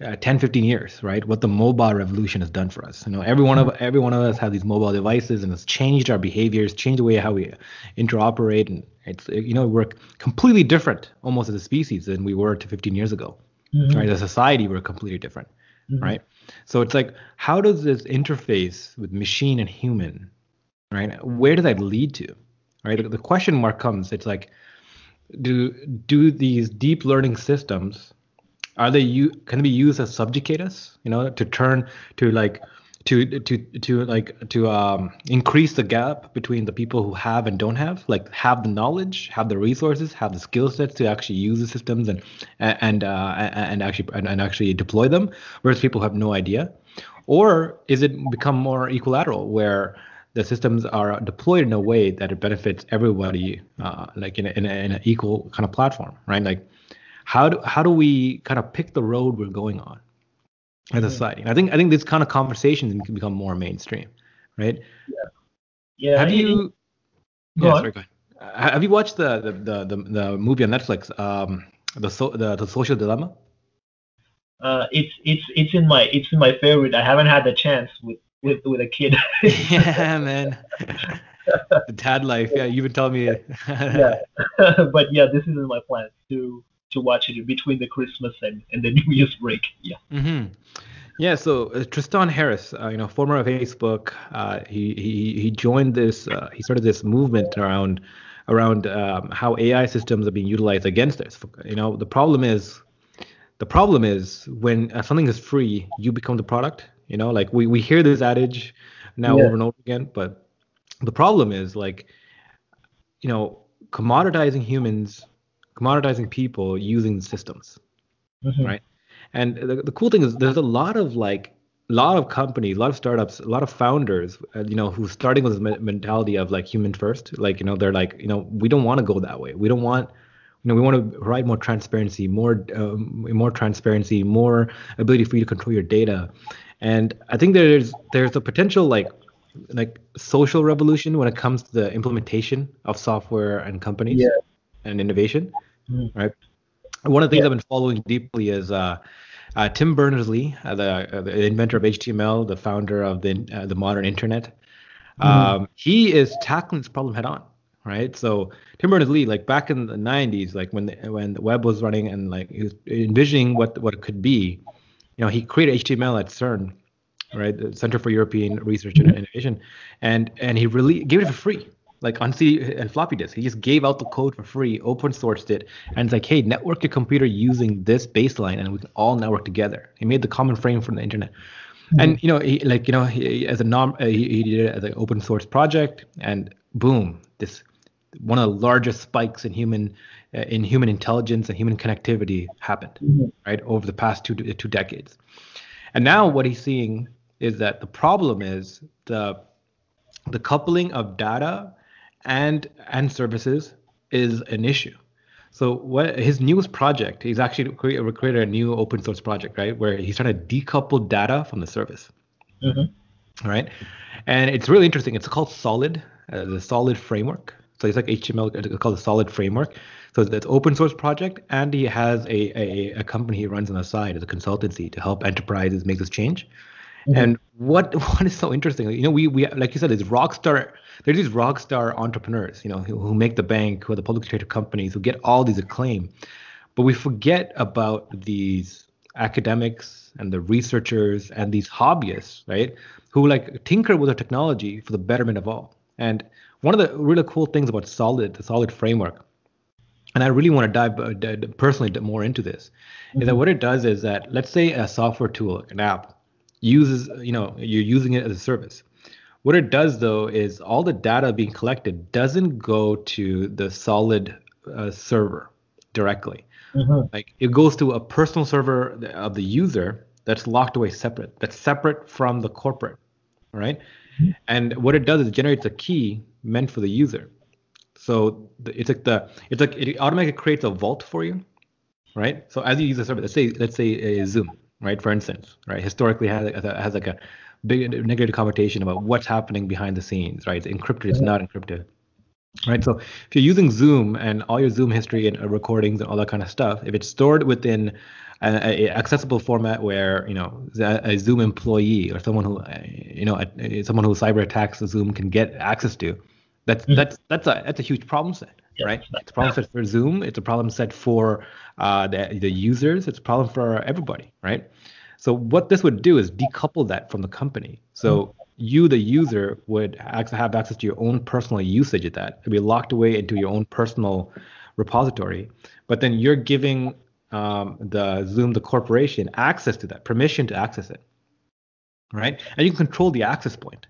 uh, ten, fifteen years, right? What the mobile revolution has done for us. You know, every one of every one of us have these mobile devices, and it's changed our behaviors, changed the way how we interoperate. And it's, you know, we're completely different almost as a species than we were to fifteen years ago, mm-hmm. right? As a society, we're completely different, mm-hmm. right? So it's like, how does this interface with machine and human, right? Where does that lead to? Right, the question mark comes. It's like, do do these deep learning systems, are they u- can they be used to subjugate us? You know, to turn to like to to to like to um, increase the gap between the people who have and don't have, like have the knowledge, have the resources, have the skill sets to actually use the systems and and uh, and actually and, and actually deploy them, whereas people have no idea. Or is it become more equilateral where the systems are deployed in a way that it benefits everybody, uh, like in, a, in, a, in an equal kind of platform, right? Like, how do how do we kind of pick the road we're going on as a society? And I think I think this kind of conversations can become more mainstream, right? Yeah. yeah have I, you? Go yeah, on. Sorry, go ahead. Have you watched the the the, the, the movie on Netflix, um, the, so, the the Social Dilemma? Uh, it's it's it's in my it's in my favorite. I haven't had the chance with with with a kid. Yeah, man. The dad life. Yeah, you've been telling me. Yeah, but yeah, this is my plan to to watch it between the Christmas and, and the New Year's break. Yeah. Mm-hmm. Yeah, so uh, Tristan Harris, uh, you know, former of Facebook, uh, he he he joined this. Uh, he started this movement around around um, how A I systems are being utilized against us. You know, the problem is the problem is when uh, something is free, you become the product. You know, like we, we hear this adage now yeah. over and over again, but the problem is like, you know, commoditizing humans, commoditizing people using systems, mm-hmm. right? And the, the cool thing is there's a lot of like, a lot of companies, a lot of startups, a lot of founders, uh, you know, who's starting with this me- mentality of like human first, like, you know, they're like, you know, we don't want to go that way. We don't want, you know, we want to provide more transparency, more, um, more transparency, more ability for you to control your data. And I think there's there's a potential like like social revolution when it comes to the implementation of software and companies yeah. and innovation, mm. right? One of the things yeah. I've been following deeply is uh, uh, Tim Berners-Lee, uh, the, uh, the inventor of H T M L, the founder of the uh, the modern internet. Mm. Um, he is tackling this problem head on, right? So Tim Berners-Lee, like back in the nineties, like when the, when the web was running and like he was envisioning what what it could be. You know, he created H T M L at CERN, right, the Center for European Research and Innovation, and and he really gave it for free, like on C D and floppy disk. He just gave out the code for free, open sourced it, and it's like, hey, network your computer using this baseline, and we can all network together. He made the common frame for the internet, mm-hmm. and you know, he, like you know, he, as a nom, uh, he, he did it as an open source project, and boom, this one of the largest spikes in human. in human intelligence and human connectivity happened, mm-hmm. right, over the past two two decades. And now what he's seeing is that the problem is the the coupling of data and and services is an issue. So what his newest project, he's actually created, created a new open source project, right, where he's trying to decouple data from the service, mm-hmm. right? And it's really interesting. It's called Solid, uh, the Solid framework. So it's like H T M L, it's called the Solid framework. So that's open source project, and he has a, a, a company he runs on the side as a consultancy to help enterprises make this change. Mm-hmm. And what what is so interesting, you know, we we like you said, these rock star, there's these rock star entrepreneurs, you know, who, who make the bank, who are the publicly traded companies, who get all these acclaim, but we forget about these academics and the researchers and these hobbyists, right, who like tinker with the technology for the betterment of all. And one of the really cool things about Solid, the Solid framework, and I really want to dive uh, personally more into this, mm-hmm. is that what it does is that, let's say a software tool, an app, uses, you know, you're using it as a service. What it does, though, is all the data being collected doesn't go to the Solid uh, server directly. Mm-hmm. Like it goes to a personal server of the user that's locked away separate, that's separate from the corporate, right? And what it does is it generates a key meant for the user. So it's like the it's like it automatically creates a vault for you, right? So as you use the service, let's say let's say Zoom, right? For instance, right? Historically has has like a big negative connotation about what's happening behind the scenes, right? It's encrypted, it's not encrypted, right? So if you're using Zoom and all your Zoom history and recordings and all that kind of stuff, if it's stored within an accessible format where, you know, a Zoom employee or someone who, you know, a, someone who cyber attacks Zoom can get access to, that's mm-hmm. that's that's a that's a huge problem set, yeah, right? It's a problem set for Zoom. It's a problem set for uh, the the users. It's a problem for everybody, right? So what this would do is decouple that from the company. So mm-hmm. you, the user, would have access to your own personal usage of that. It'd be locked away into your own personal repository, but then you're giving Um, the Zoom, the corporation, access to that, permission to access it, right? And you can control the access point.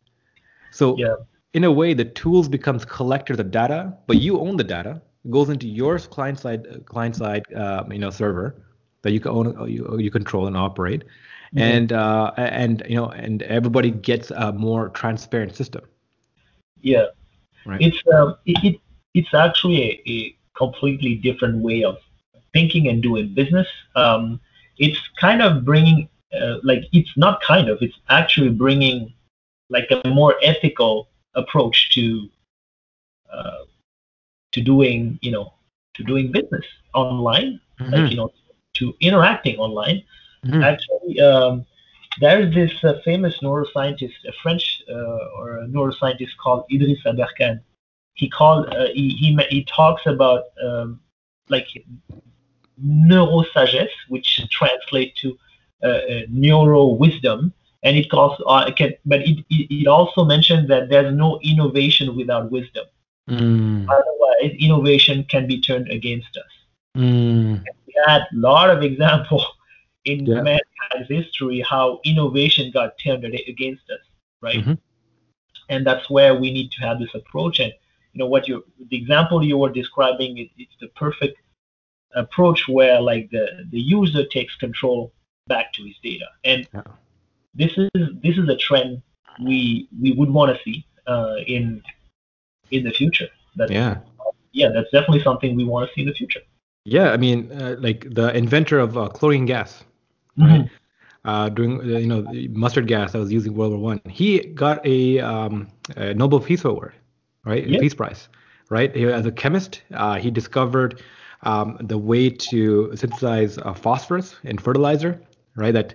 So yeah. in a way, the tools becomes collectors of data, but you own the data. It goes into your client side, client side, uh, you know, server that you can own, you, you control and operate, mm-hmm. and uh, and you know, and everybody gets a more transparent system. Yeah, right. It's um, it, it it's actually a, a completely different way of thinking and doing business. Um, it's kind of bringing, uh, like, it's not kind of, it's actually bringing, like, a more ethical approach to, uh, to doing, you know, to doing business online, mm-hmm. like, you know, to interacting online. Mm-hmm. Actually, um, There's this uh, famous neuroscientist, a French uh, or a neuroscientist called Idriss Aberkan. He called uh, he, he he talks about um, like neurosagesse, which translates to uh, uh, neuro wisdom, and it calls. Uh, can, but it, it it also mentions that there's no innovation without wisdom. Mm. Otherwise, innovation can be turned against us. Mm. We had a lot of examples in yeah. mankind's history how innovation got turned against us, right? Mm-hmm. And that's where we need to have this approach. And you know what you the example you were describing, it, it's the perfect approach where like the, the user takes control back to his data. And yeah. this is this is a trend we we would want to see uh, in in the future. That's, yeah, yeah, that's definitely something we want to see in the future. Yeah, I mean, uh, like the inventor of uh, chlorine gas, right? Mm-hmm. Uh, during, you know, mustard gas that was used in World War One, he got a, um, a Nobel Peace Award, right? Yep. Peace Prize, right? He, as a chemist, uh, he discovered um, the way to synthesize uh, phosphorus and fertilizer, right? That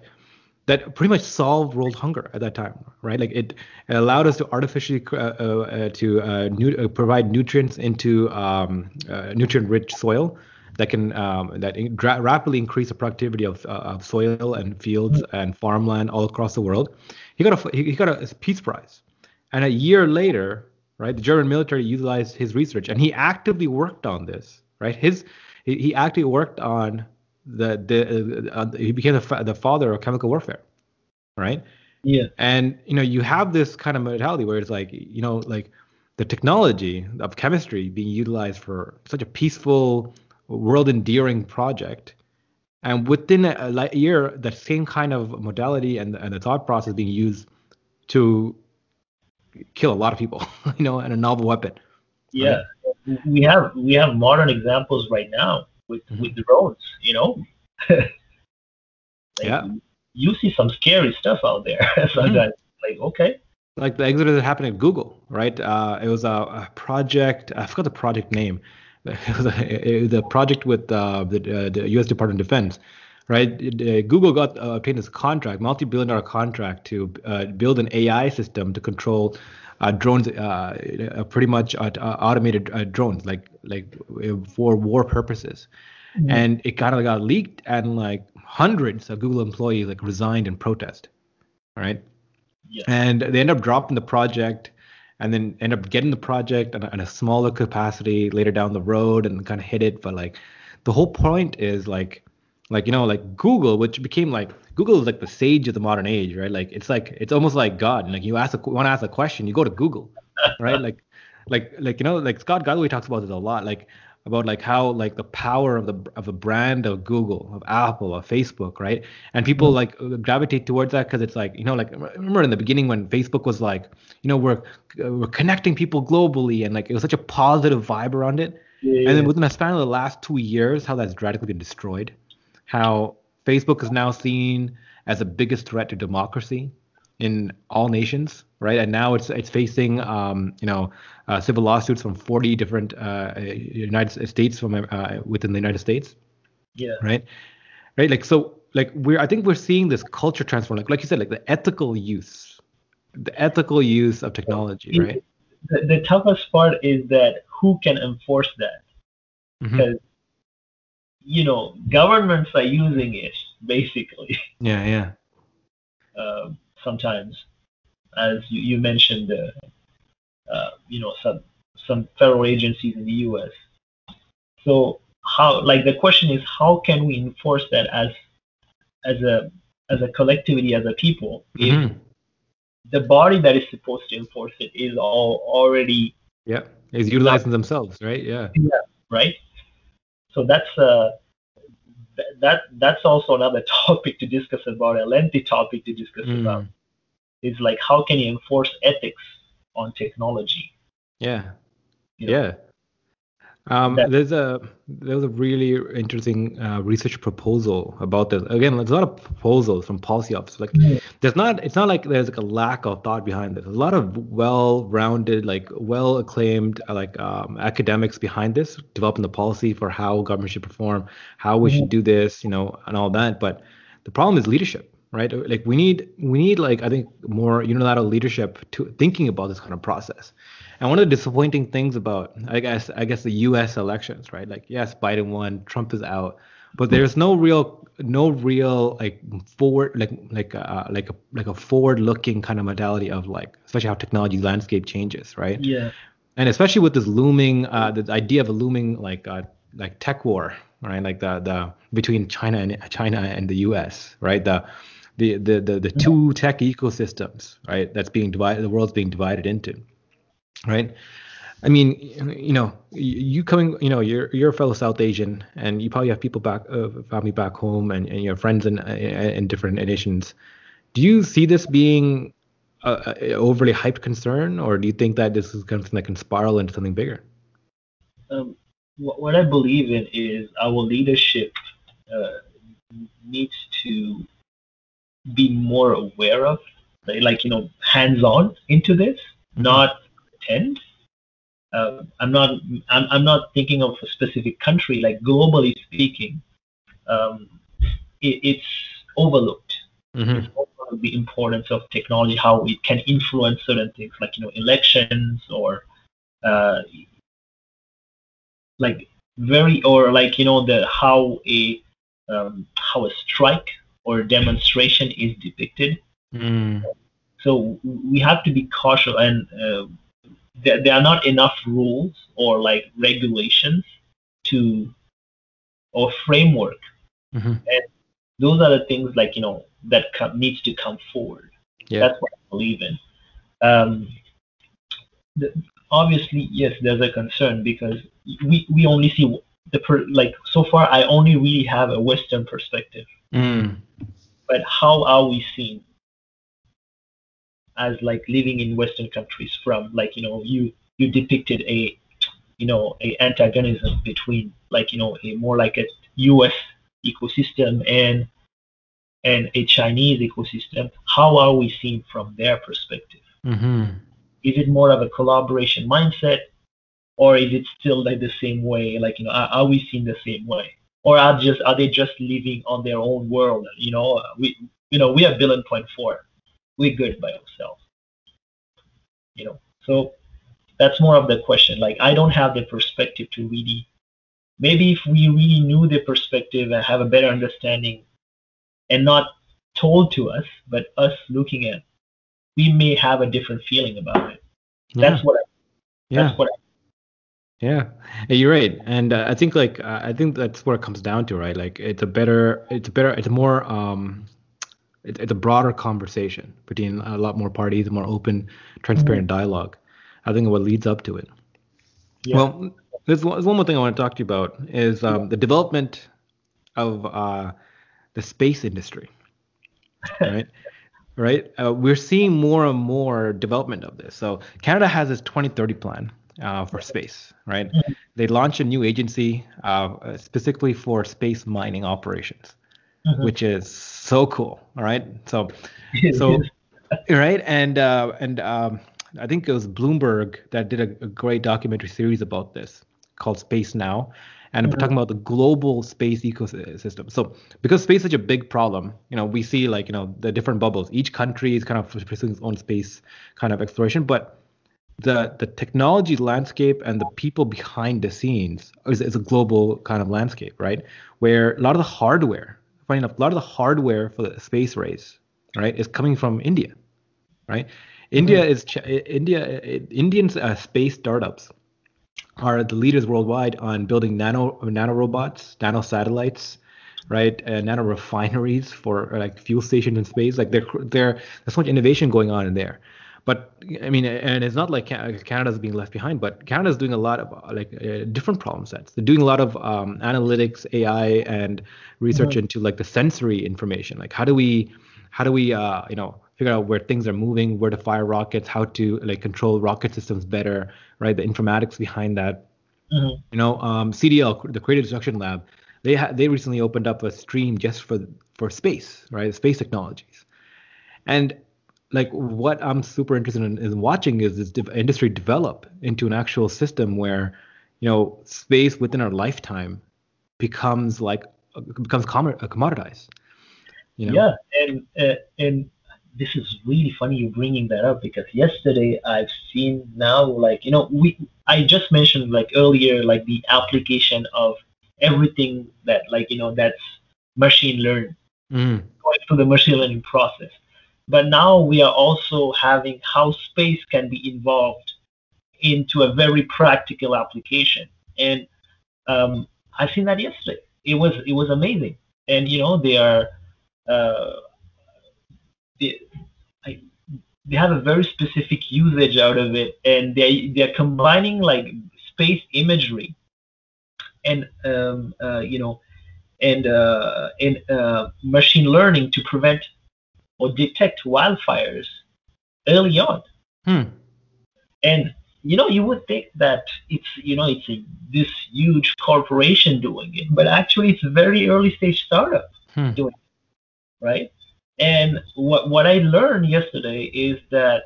that pretty much solved world hunger at that time, right? Like it, it allowed us to artificially uh, uh, to uh, nu- uh, provide nutrients into um, uh, nutrient-rich soil. That can um, that in, dra- rapidly increase the productivity of, uh, of soil and fields mm-hmm. and farmland all across the world. He got a he got a Peace Prize, and a year later, right, the German military utilized his research, and he actively worked on this, right? His he, he actively worked on the the uh, uh, he became the, fa- the father of chemical warfare, right? Yeah. And you know you have this kind of mentality where it's like you know like the technology of chemistry being utilized for such a peaceful, world-endearing project, and within a, a year, that same kind of modality and, and the thought process being used to kill a lot of people, you know, and a novel weapon. Yeah, right? we have we have modern examples right now with mm-hmm. with drones, you know. Like, yeah, you see some scary stuff out there. Sometimes, mm-hmm. like okay, like the exodus that happened at Google, right? Uh, it was a, a project. I forgot the project name. It was a, it was a project with uh, the, uh, the U S Department of Defense, right? It, uh, Google got uh, obtained this contract, multi-billion-dollar contract, to uh, build an A I system to control uh, drones, uh, pretty much uh, automated uh, drones, like like for war purposes. Mm-hmm. And it kind of got leaked, and like hundreds of Google employees like resigned in protest, right? Yeah. And they end up dropping the project. And then end up getting the project in a, in a smaller capacity later down the road and kind of hit it. But like the whole point is like, like, you know, like Google, which became like Google is like the sage of the modern age, right? Like it's like it's almost like God. Like you ask a, want to ask a question, you go to Google, right? like, like, like, you know, like Scott Galloway talks about this a lot, like about like how like the power of the of the brand of Google, of Apple, of Facebook, right? And people like gravitate towards that because it's like, you know, like remember in the beginning when Facebook was like, you know, we're we're connecting people globally, and like it was such a positive vibe around it. Yeah. And then within a span of the last two years, how that's radically been destroyed, how Facebook is now seen as the biggest threat to democracy in all nations, right? And now it's it's facing um, you know uh, civil lawsuits from forty different uh, United States from uh, within the United States. Yeah. Right. Right. Like so. Like we're I think we're seeing this culture transform. Like like you said, like the ethical use, the ethical use of technology. It, right. The, the toughest part is that who can enforce that? Because mm-hmm. you know governments are using it basically. Yeah. Yeah. Um, sometimes, as you, you mentioned, uh, uh, you know, some some federal agencies in the U S. So how, like, the question is, how can we enforce that as as a as a collectivity, as a people, if mm-hmm. the body that is supposed to enforce it is all already yeah is utilizing not, themselves, right? Yeah. Yeah. Right. So that's uh. That that's also another topic to discuss about, a lengthy topic to discuss mm. about. It's like, how can you enforce ethics on technology? Yeah, you know? Yeah. Um, there's a there was a really interesting uh, research proposal about this. Again, there's a lot of proposals from policy officers. Like, mm. there's not it's not like there's like a lack of thought behind this. There's a lot of well-rounded, like well-acclaimed, like um, academics behind this, developing the policy for how government should perform, how we mm. should do this, you know, and all that. But the problem is leadership, right? Like we need, we need like, I think more unilateral leadership to thinking about this kind of process. And one of the disappointing things about, I guess, I guess the U S elections, right? Like, yes, Biden won, Trump is out, but there's no real, no real like forward, like, like, uh, like a, like a forward looking kind of modality of like, especially how technology landscape changes, right? Yeah. And especially with this looming, uh, the idea of a looming like, uh, like tech war, right? Like the, the, between China and China and the U S, right? The, The, the the the two tech ecosystems, right? That's being divided. The world's being divided into, right? I mean, you know, you coming, you know, you're you're a fellow South Asian, and you probably have people back, uh, family back home, and, and you have friends in in different nations. Do you see this being a, a overly hyped concern, or do you think that this is kind of something that can spiral into something bigger? Um, what, what I believe in is our leadership uh, needs to be more aware of, like, you know, hands-on into this, mm-hmm. not pretend. Uh, I'm not, I'm, I'm not thinking of a specific country. Like globally speaking, um, it, it's overlooked. Mm-hmm. It's overlooked the importance of technology, how it can influence certain things, like, you know, elections or, uh, like very, or like, you know, the how a, um, how a strike or demonstration is depicted. Mm. So we have to be cautious, and uh, there, there are not enough rules or like regulations to, or framework. Mm-hmm. And those are the things like, you know, that com- needs to come forward. Yeah. That's what I believe in. Um, the, obviously, yes, there's a concern because we, we only see the, per- like so far I only really have a Western perspective. Mm. But how are we seen as like living in Western countries from like, you know, you, you depicted a, you know, a antagonism between like, you know, a more like a U S ecosystem and, and a Chinese ecosystem. How are we seen from their perspective? Mm-hmm. Is it more of a collaboration mindset or is it still like the same way? Like, you know, are, are we seen the same way? Or are just are they just living on their own world? You know, we you know we are billion point four, we're good by ourselves. You know, so that's more of the question. Like I don't have the perspective to really. Maybe if we really knew the perspective and have a better understanding, and not told to us, but us looking at, we may have a different feeling about it. Yeah. That's what. I, yeah. That's what. I, Yeah, you're right, and uh, I think like uh, I think that's where it comes down to, right? Like it's a better, it's a better, it's a more, um, it, it's a broader conversation between a lot more parties, a more open, transparent mm-hmm. dialogue. I think what leads up to it. Yeah. Well, there's one, there's one more thing I want to talk to you about is um, yeah. the development of uh, the space industry, right? right? Uh, we're seeing more and more development of this. So Canada has this twenty thirty plan. Uh, for space, right? Mm-hmm. They launched a new agency uh, specifically for space mining operations, mm-hmm. which is so cool. All right, so, so, right, and uh, and um, I think it was Bloomberg that did a, a great documentary series about this called Space Now, and mm-hmm. we're talking about the global space ecosystem. So, because space is such a big problem, you know, we see like you know the different bubbles. Each country is kind of pursuing its own space kind of exploration, but the the technology landscape and the people behind the scenes is, is a global kind of landscape, right? Where a lot of the hardware, funny enough, a lot of the hardware for the space race, right, is coming from India, right? India mm-hmm. is Ch- India Indian uh, space startups are the leaders worldwide on building nano nano robots, nano satellites, right, uh, nano refineries for like fuel stations in space. Like there there there's so much innovation going on in there. But I mean, and it's not like Canada's being left behind, but Canada's doing a lot of like uh, different problem sets. They're doing a lot of um, analytics, A I, and research mm-hmm. into like the sensory information. Like how do we, how do we, uh, you know, figure out where things are moving, where to fire rockets, how to like control rocket systems better, right? The informatics behind that. Mm-hmm. You know, um, C D L, the Creative Destruction Lab, they ha- they recently opened up a stream just for for space, right? Space technologies, and. Like what I'm super interested in, in watching is this de- industry develop into an actual system where, you know, space within our lifetime becomes like becomes com- commoditized. You know? Yeah, and uh, and this is really funny you bringing that up, because yesterday I've seen now, like, you know, we I just mentioned, like, earlier, like, the application of everything that, like, you know, that's machine learning, mm. going through the machine learning process. But now we are also having how space can be involved into a very practical application. And um, I've seen that yesterday. It was it was amazing. And, you know, they are uh, they I, they have a very specific usage out of it, and they they're combining, like, space imagery and um, uh, you know and uh, and uh, machine learning to prevent or detect wildfires early on. Hmm. And, you know, you would think that it's, you know, it's a, this huge corporation doing it, but actually it's a very early stage startup hmm. doing it, right? And what what I learned yesterday is that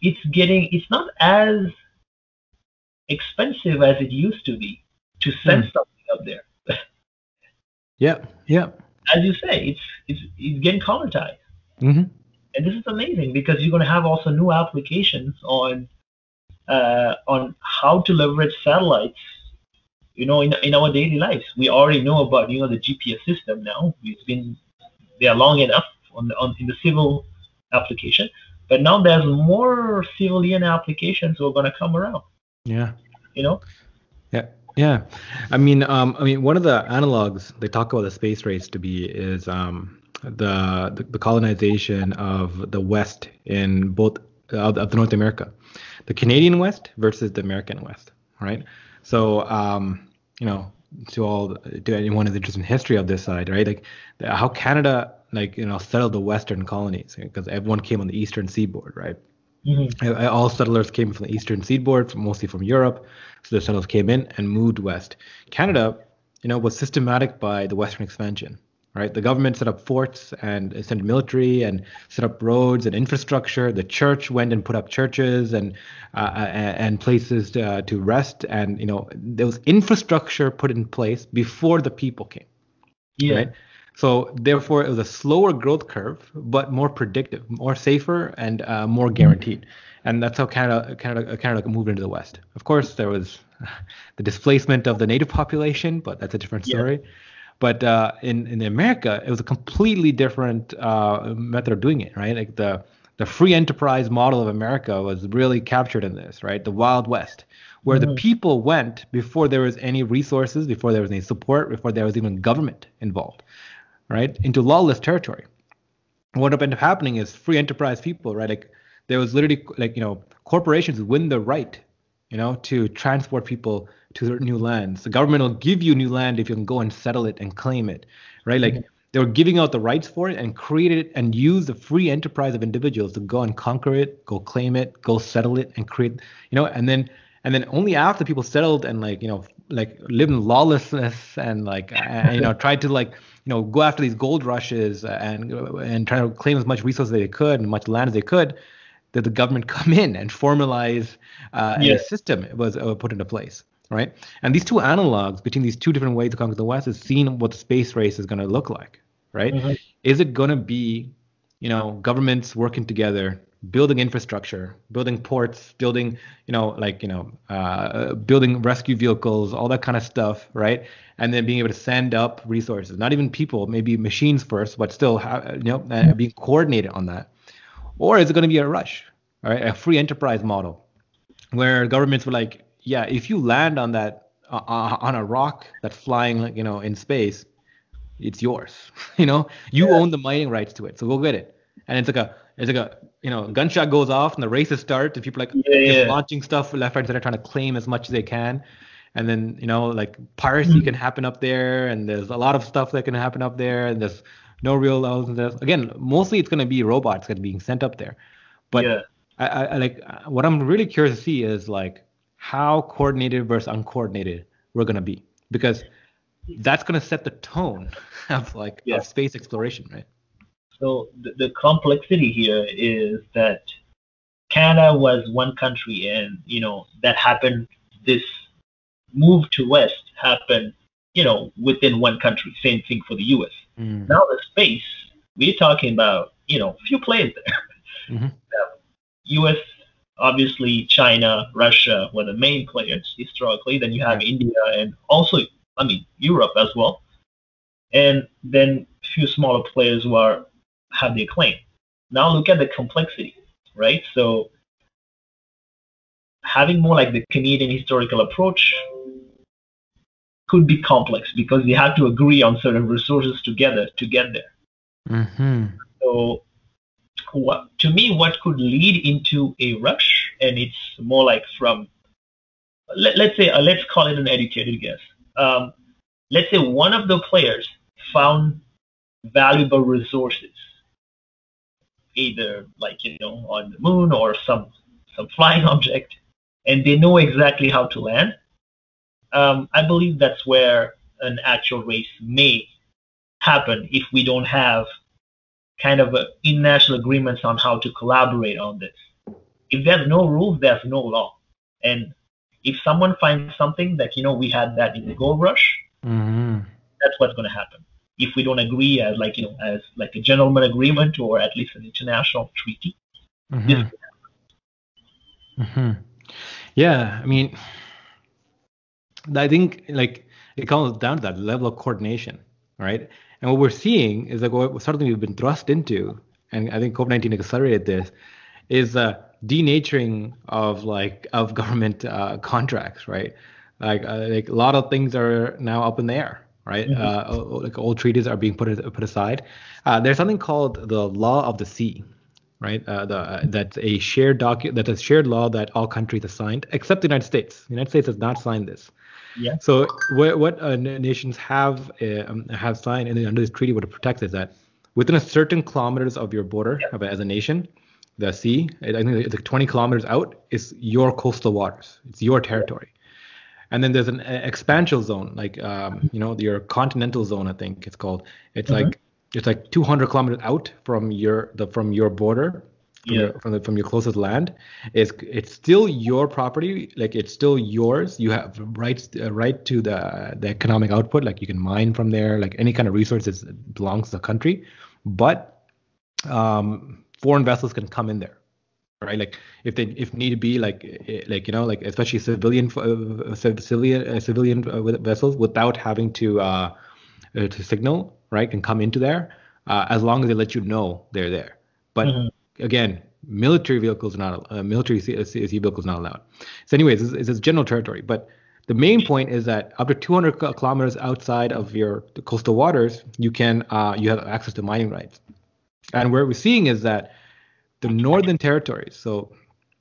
it's getting, it's not as expensive as it used to be to send hmm. something up there. Yep, yep. As you say, it's it's, it's getting commoditized. Mm-hmm. And this is amazing, because you're going to have also new applications on uh, on how to leverage satellites, you know, in in our daily lives. We already know about, you know, the G P S system now. It's been there long enough on the, on in the civil application, but now there's more civilian applications who are going to come around. Yeah. You know? Yeah. Yeah, I mean, um, I mean, one of the analogs they talk about the space race to be is um, the, the the colonization of the West in both of, of North America, the Canadian West versus the American West, right? So, um, you know, to all to anyone who's interested in history of this side, right? Like how Canada, like, you know, settled the Western colonies, because everyone came on the Eastern Seaboard, right? Mm-hmm. All settlers came from the Eastern Seaboard, from, mostly from Europe. So the settlers came in and moved west. Canada, you know, was systematic by the Western expansion, right? The government set up forts and sent military and set up roads and infrastructure. The church went and put up churches and uh, and places to, uh, to rest. And, you know, there was infrastructure put in place before the people came, yeah. right? So therefore, it was a slower growth curve, but more predictive, more safer, and uh, more guaranteed. And that's how Canada, Canada, Canada moved into the West. Of course, there was the displacement of the native population, but that's a different story. Yeah. But uh, in in America, it was a completely different uh, method of doing it, right? Like the the free enterprise model of America was really captured in this, right? The Wild West, where mm-hmm. the people went before there was any resources, before there was any support, before there was even government involved. Right, into lawless territory. What ended up happening is free enterprise people, right? Like there was literally, like, you know, corporations win the right, you know, to transport people to their new lands. The government will give you new land if you can go and settle it and claim it, right? Like mm-hmm. they were giving out the rights for it and created it and used the free enterprise of individuals to go and conquer it, go claim it, go settle it, and create, you know, and then and then only after people settled and, like, you know, like lived in lawlessness and, like, and, you know, tried to, like, you know, go after these gold rushes and and try to claim as much resources as they could and much land as they could, that the government come in and formalize uh, yes. a system was uh, put into place, right? And these two analogs between these two different ways to conquer the West is seeing what the space race is going to look like, right? Mm-hmm. Is it going to be, you know, governments working together, building infrastructure, building ports, building, you know, like, you know, uh, building rescue vehicles, all that kind of stuff, right? And then being able to send up resources, not even people, maybe machines first, but still, ha- you know, uh, being coordinated on that. Or is it going to be a rush, all right? A free enterprise model where governments were like, yeah, if you land on that, uh, on a rock that's flying, like, you know, in space, it's yours, you know, you yeah. own the mining rights to it. So go get it. And it's like a, it's like a, you know, gunshot goes off and the races start and people like yeah, yeah. launching stuff left, right, and center, trying to claim as much as they can. And then, you know, like piracy mm-hmm. can happen up there, and there's a lot of stuff that can happen up there, and there's no real levels. Again, mostly it's going to be robots that are being sent up there. But yeah. I, I like what I'm really curious to see is like how coordinated versus uncoordinated we're going to be, because that's going to set the tone of like yeah. of space exploration, right? So the, the complexity here is that Canada was one country, and, you know, that happened, this move to West happened, you know, within one country. Same thing for the U S Mm. Now the space, we're talking about, you know, few players there. Mm-hmm. U S, obviously, China, Russia were the main players historically. Then you have yeah. India and also, I mean, Europe as well. And then few smaller players who are, have their claim. Now look at the complexity, right? So having more like the Canadian historical approach could be complex because they have to agree on certain resources together to get there. Mm-hmm. So what, to me, what could lead into a rush, and it's more like from, let, let's say, uh, let's call it an educated guess. Um, let's say one of the players found valuable resources, either like, you know, on the moon or some, some flying object, and they know exactly how to land. Um, I believe that's where an actual race may happen if we don't have kind of a international agreements on how to collaborate on this. If there's no rules, there's no law. And if someone finds something that, you know, we had that in the gold rush, mm-hmm. that's what's going to happen. If we don't agree as like, you know, as like a gentleman agreement or at least an international treaty. Mm-hmm. This could happen. Mm-hmm. Yeah, I mean, I think like it comes down to that level of coordination, right? And what we're seeing is like what certainly we've been thrust into, and I think COVID nineteen accelerated this, is the denaturing of like of government uh, contracts, right? Like, uh, like a lot of things are now up in the air, right? Mm-hmm. Uh, like old treaties are being put put aside. Uh, there's something called the law of the sea, right? Uh, the, uh, that's a shared docu- that's a shared law that all countries have signed, except the United States. The United States has not signed this. Yeah. So what, what uh, nations have uh, have signed and under this treaty would protect is that within a certain kilometers of your border yeah. of, as a nation, the sea, I think it's like twenty kilometers out, is your coastal waters. It's your territory. Yeah. And then there's an expansion zone, like um, you know, your continental zone, I think it's called. It's mm-hmm. like it's like two hundred kilometers out from your the from your border. From, yeah. your, from, the, from your closest land, it's it's still your property, like it's still yours. You have rights, uh, right to the the economic output, like you can mine from there, like any kind of resources belongs to the country. But um, foreign vessels can come in there, right? Like if they if need be, like like you know, like especially civilian uh, civilian uh, civilian uh, vessels without having to uh, uh, to signal, right? Can come into there uh, as long as they let you know they're there, but. Mm-hmm. Again, military vehicles not uh, military sea, sea vehicles not allowed. So, anyways, it's, it's, it's general territory. But the main point is that up to two hundred kilometers outside of your coastal waters, you can uh, you have access to mining rights. And what we're seeing is that the northern territories, so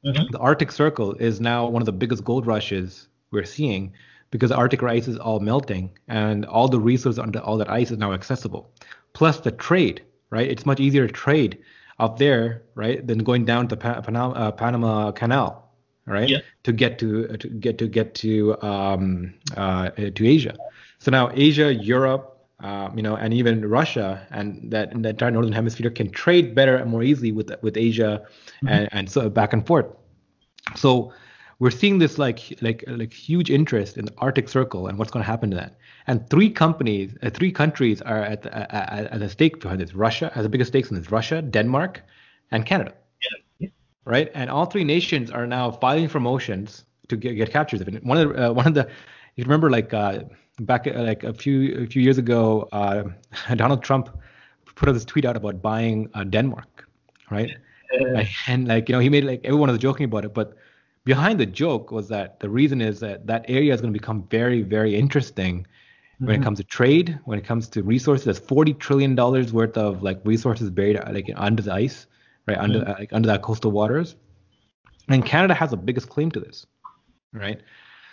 mm-hmm. the Arctic Circle, is now one of the biggest gold rushes we're seeing because the Arctic ice is all melting and all the resources under all that ice is now accessible. Plus the trade, right? It's much easier to trade up there, right, than going down to Pan- Panama, uh, Panama Canal, right, yeah. to get to to get to get to um, uh, to Asia. So now Asia, Europe, uh, you know, and even Russia and that and the entire northern hemisphere can trade better and more easily with with Asia, mm-hmm. and, and so back and forth. So we're seeing this like like like huge interest in the Arctic Circle and what's going to happen to that. And three companies, uh, three countries are at the, uh, at a stake behind this. Russia has the biggest stakes in this: Russia, Denmark, and Canada. Yeah. Right, and all three nations are now filing for motions to get, get captures of it. One of the, uh, one of the, you remember like uh, back uh, like a few a few years ago, uh, Donald Trump put this tweet out about buying uh, Denmark, right? Uh, and like you know he made like everyone was joking about it, but behind the joke was that the reason is that that area is going to become very very interesting. When mm-hmm. it comes to trade, when it comes to resources, there's forty trillion dollars worth of like resources buried like under the ice, right, under mm-hmm. like under that coastal waters. And Canada has the biggest claim to this, right?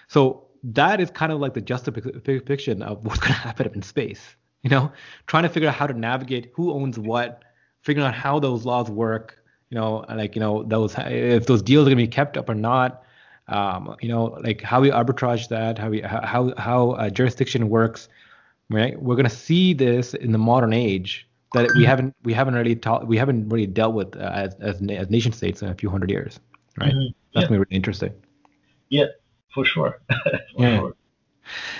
So that is kind of like the justification of what's going to happen in space, you know, trying to figure out how to navigate who owns what, figuring out how those laws work, you know, like, you know, those if those deals are going to be kept up or not. Um, you know, like how we arbitrage that, how we, how how uh, jurisdiction works, right? We're gonna see this in the modern age that we haven't we haven't really ta- we haven't really dealt with uh, as as, na- as nation states in a few hundred years, right? Mm-hmm. That's yeah. gonna be really interesting. Yeah, for sure. for yeah. sure.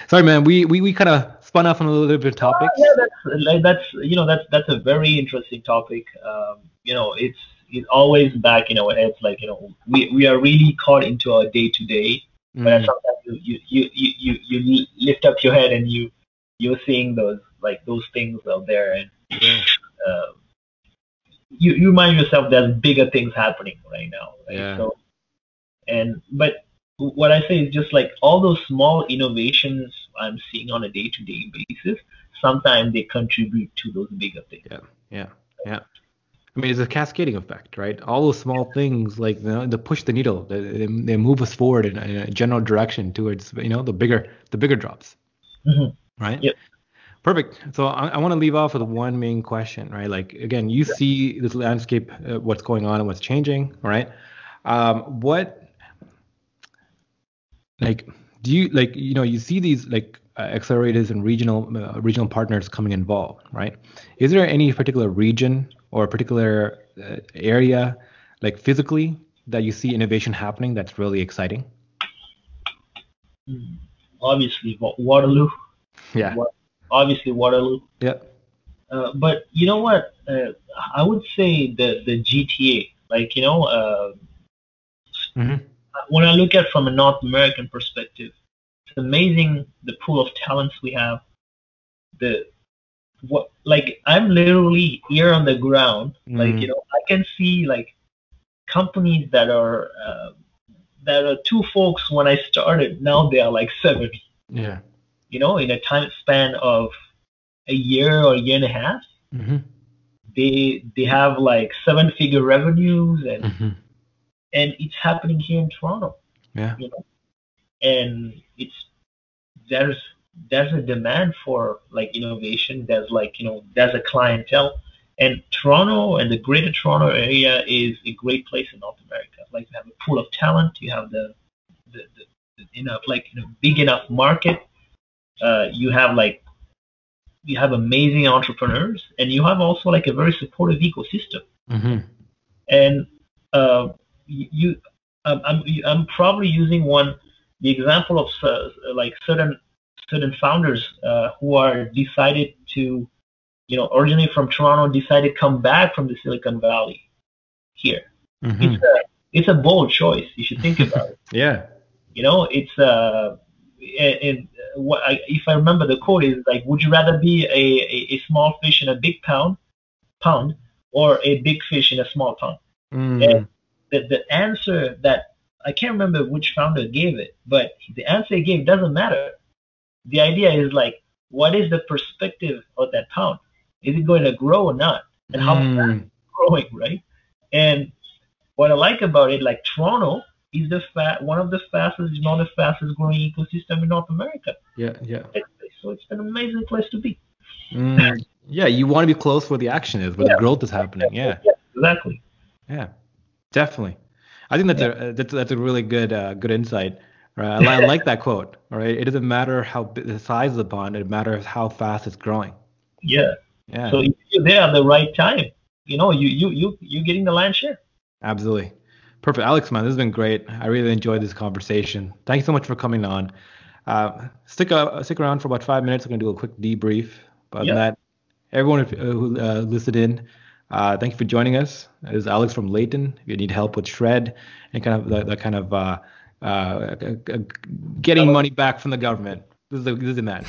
Sorry, man. We we, we kind of spun off on a little bit of topics? Uh, yeah, that's, that's, you know, that's, that's a very interesting topic. Um, you know, it's, it's always back in our heads, like, you know, we, we are really caught into our day-to-day, mm. but sometimes you, you, you, you, you lift up your head and you, you're seeing those, like, those things out there, and yeah. uh, you, you remind yourself there's bigger things happening right now. Right? Yeah. So, and, but what I say is just like all those small innovations I'm seeing on a day-to-day basis, sometimes they contribute to those bigger things. Yeah, yeah, yeah. I mean, it's a cascading effect, right? All those small things, like you know, they push the needle, they, they move us forward in a general direction towards, you know, the bigger, the bigger drops, mm-hmm. right? Yep. Perfect. So I, I want to leave off with one main question, right? Like, again, you yeah. see this landscape, uh, what's going on and what's changing, right? Um, what, like, do you, like, you know, you see these, like, uh, accelerators and regional, uh, regional partners coming involved, right? Is there any particular region or a particular uh, area, like, physically, that you see innovation happening that's really exciting? Obviously, Waterloo. Yeah. Waterloo. Obviously Waterloo. Yeah. Uh, but you know what? Uh, I would say the the G T A. Like you know, uh, mm-hmm. when I look at from a North American perspective, it's amazing the pool of talents we have. The what? Like I'm literally here on the ground. Mm-hmm. Like you know, I can see like companies that are uh, that are two folks when I started. Now they are like seventy. Yeah. You know, in a time span of a year or a year and a half, mm-hmm. they they have like seven-figure revenues, and mm-hmm. and it's happening here in Toronto. Yeah, you know, and it's there's there's a demand for like innovation. There's like you know there's a clientele, and Toronto and the Greater Toronto area is a great place in North America. Like you have a pool of talent, you have the the, the, the you know like you know big enough market. Uh, you have like you have amazing entrepreneurs, and you have also like a very supportive ecosystem. Mm-hmm. And uh, you, um, I'm I'm probably using one the example of uh, like certain certain founders uh, who are decided to, you know, originally from Toronto, decided to come back from the Silicon Valley here. Mm-hmm. It's a it's a bold choice. You should think about it. Yeah. You know, it's a uh, and, and what I, if I remember the quote is like, would you rather be a, a, a small fish in a big pound, pound, or a big fish in a small pound? Mm. And the, the answer that I can't remember which founder gave it, but the answer he gave doesn't matter. The idea is like, what is the perspective of that pound? Is it going to grow or not? And how mm. fast is it growing, right? And what I like about it, like Toronto. Is the fa- one of the fastest, if not the fastest growing ecosystem in North America. Yeah, yeah. So it's an amazing place to be. Mm, yeah, you want to be close where the action is, where yeah. the growth is happening. Yeah. yeah, exactly. Yeah, definitely. I think that's yeah. a that's, that's a really good uh, good insight. Right, I, I like that quote. Right, it doesn't matter how big the size of the pond; it matters how fast it's growing. Yeah. Yeah. So if you're there at the right time, you know, you you you you're getting the lion's share. Absolutely. Perfect. Alex, man, this has been great. I really enjoyed this conversation. Thank you so much for coming on. Uh, stick up, stick around for about five minutes. We're going to do a quick debrief. But yeah. that, everyone who uh, listened in, uh, thank you for joining us. This is Alex from Leyton. If you need help with shred and kind of the, the kind of uh, uh, uh, getting money back from the government, this is the, this is the man.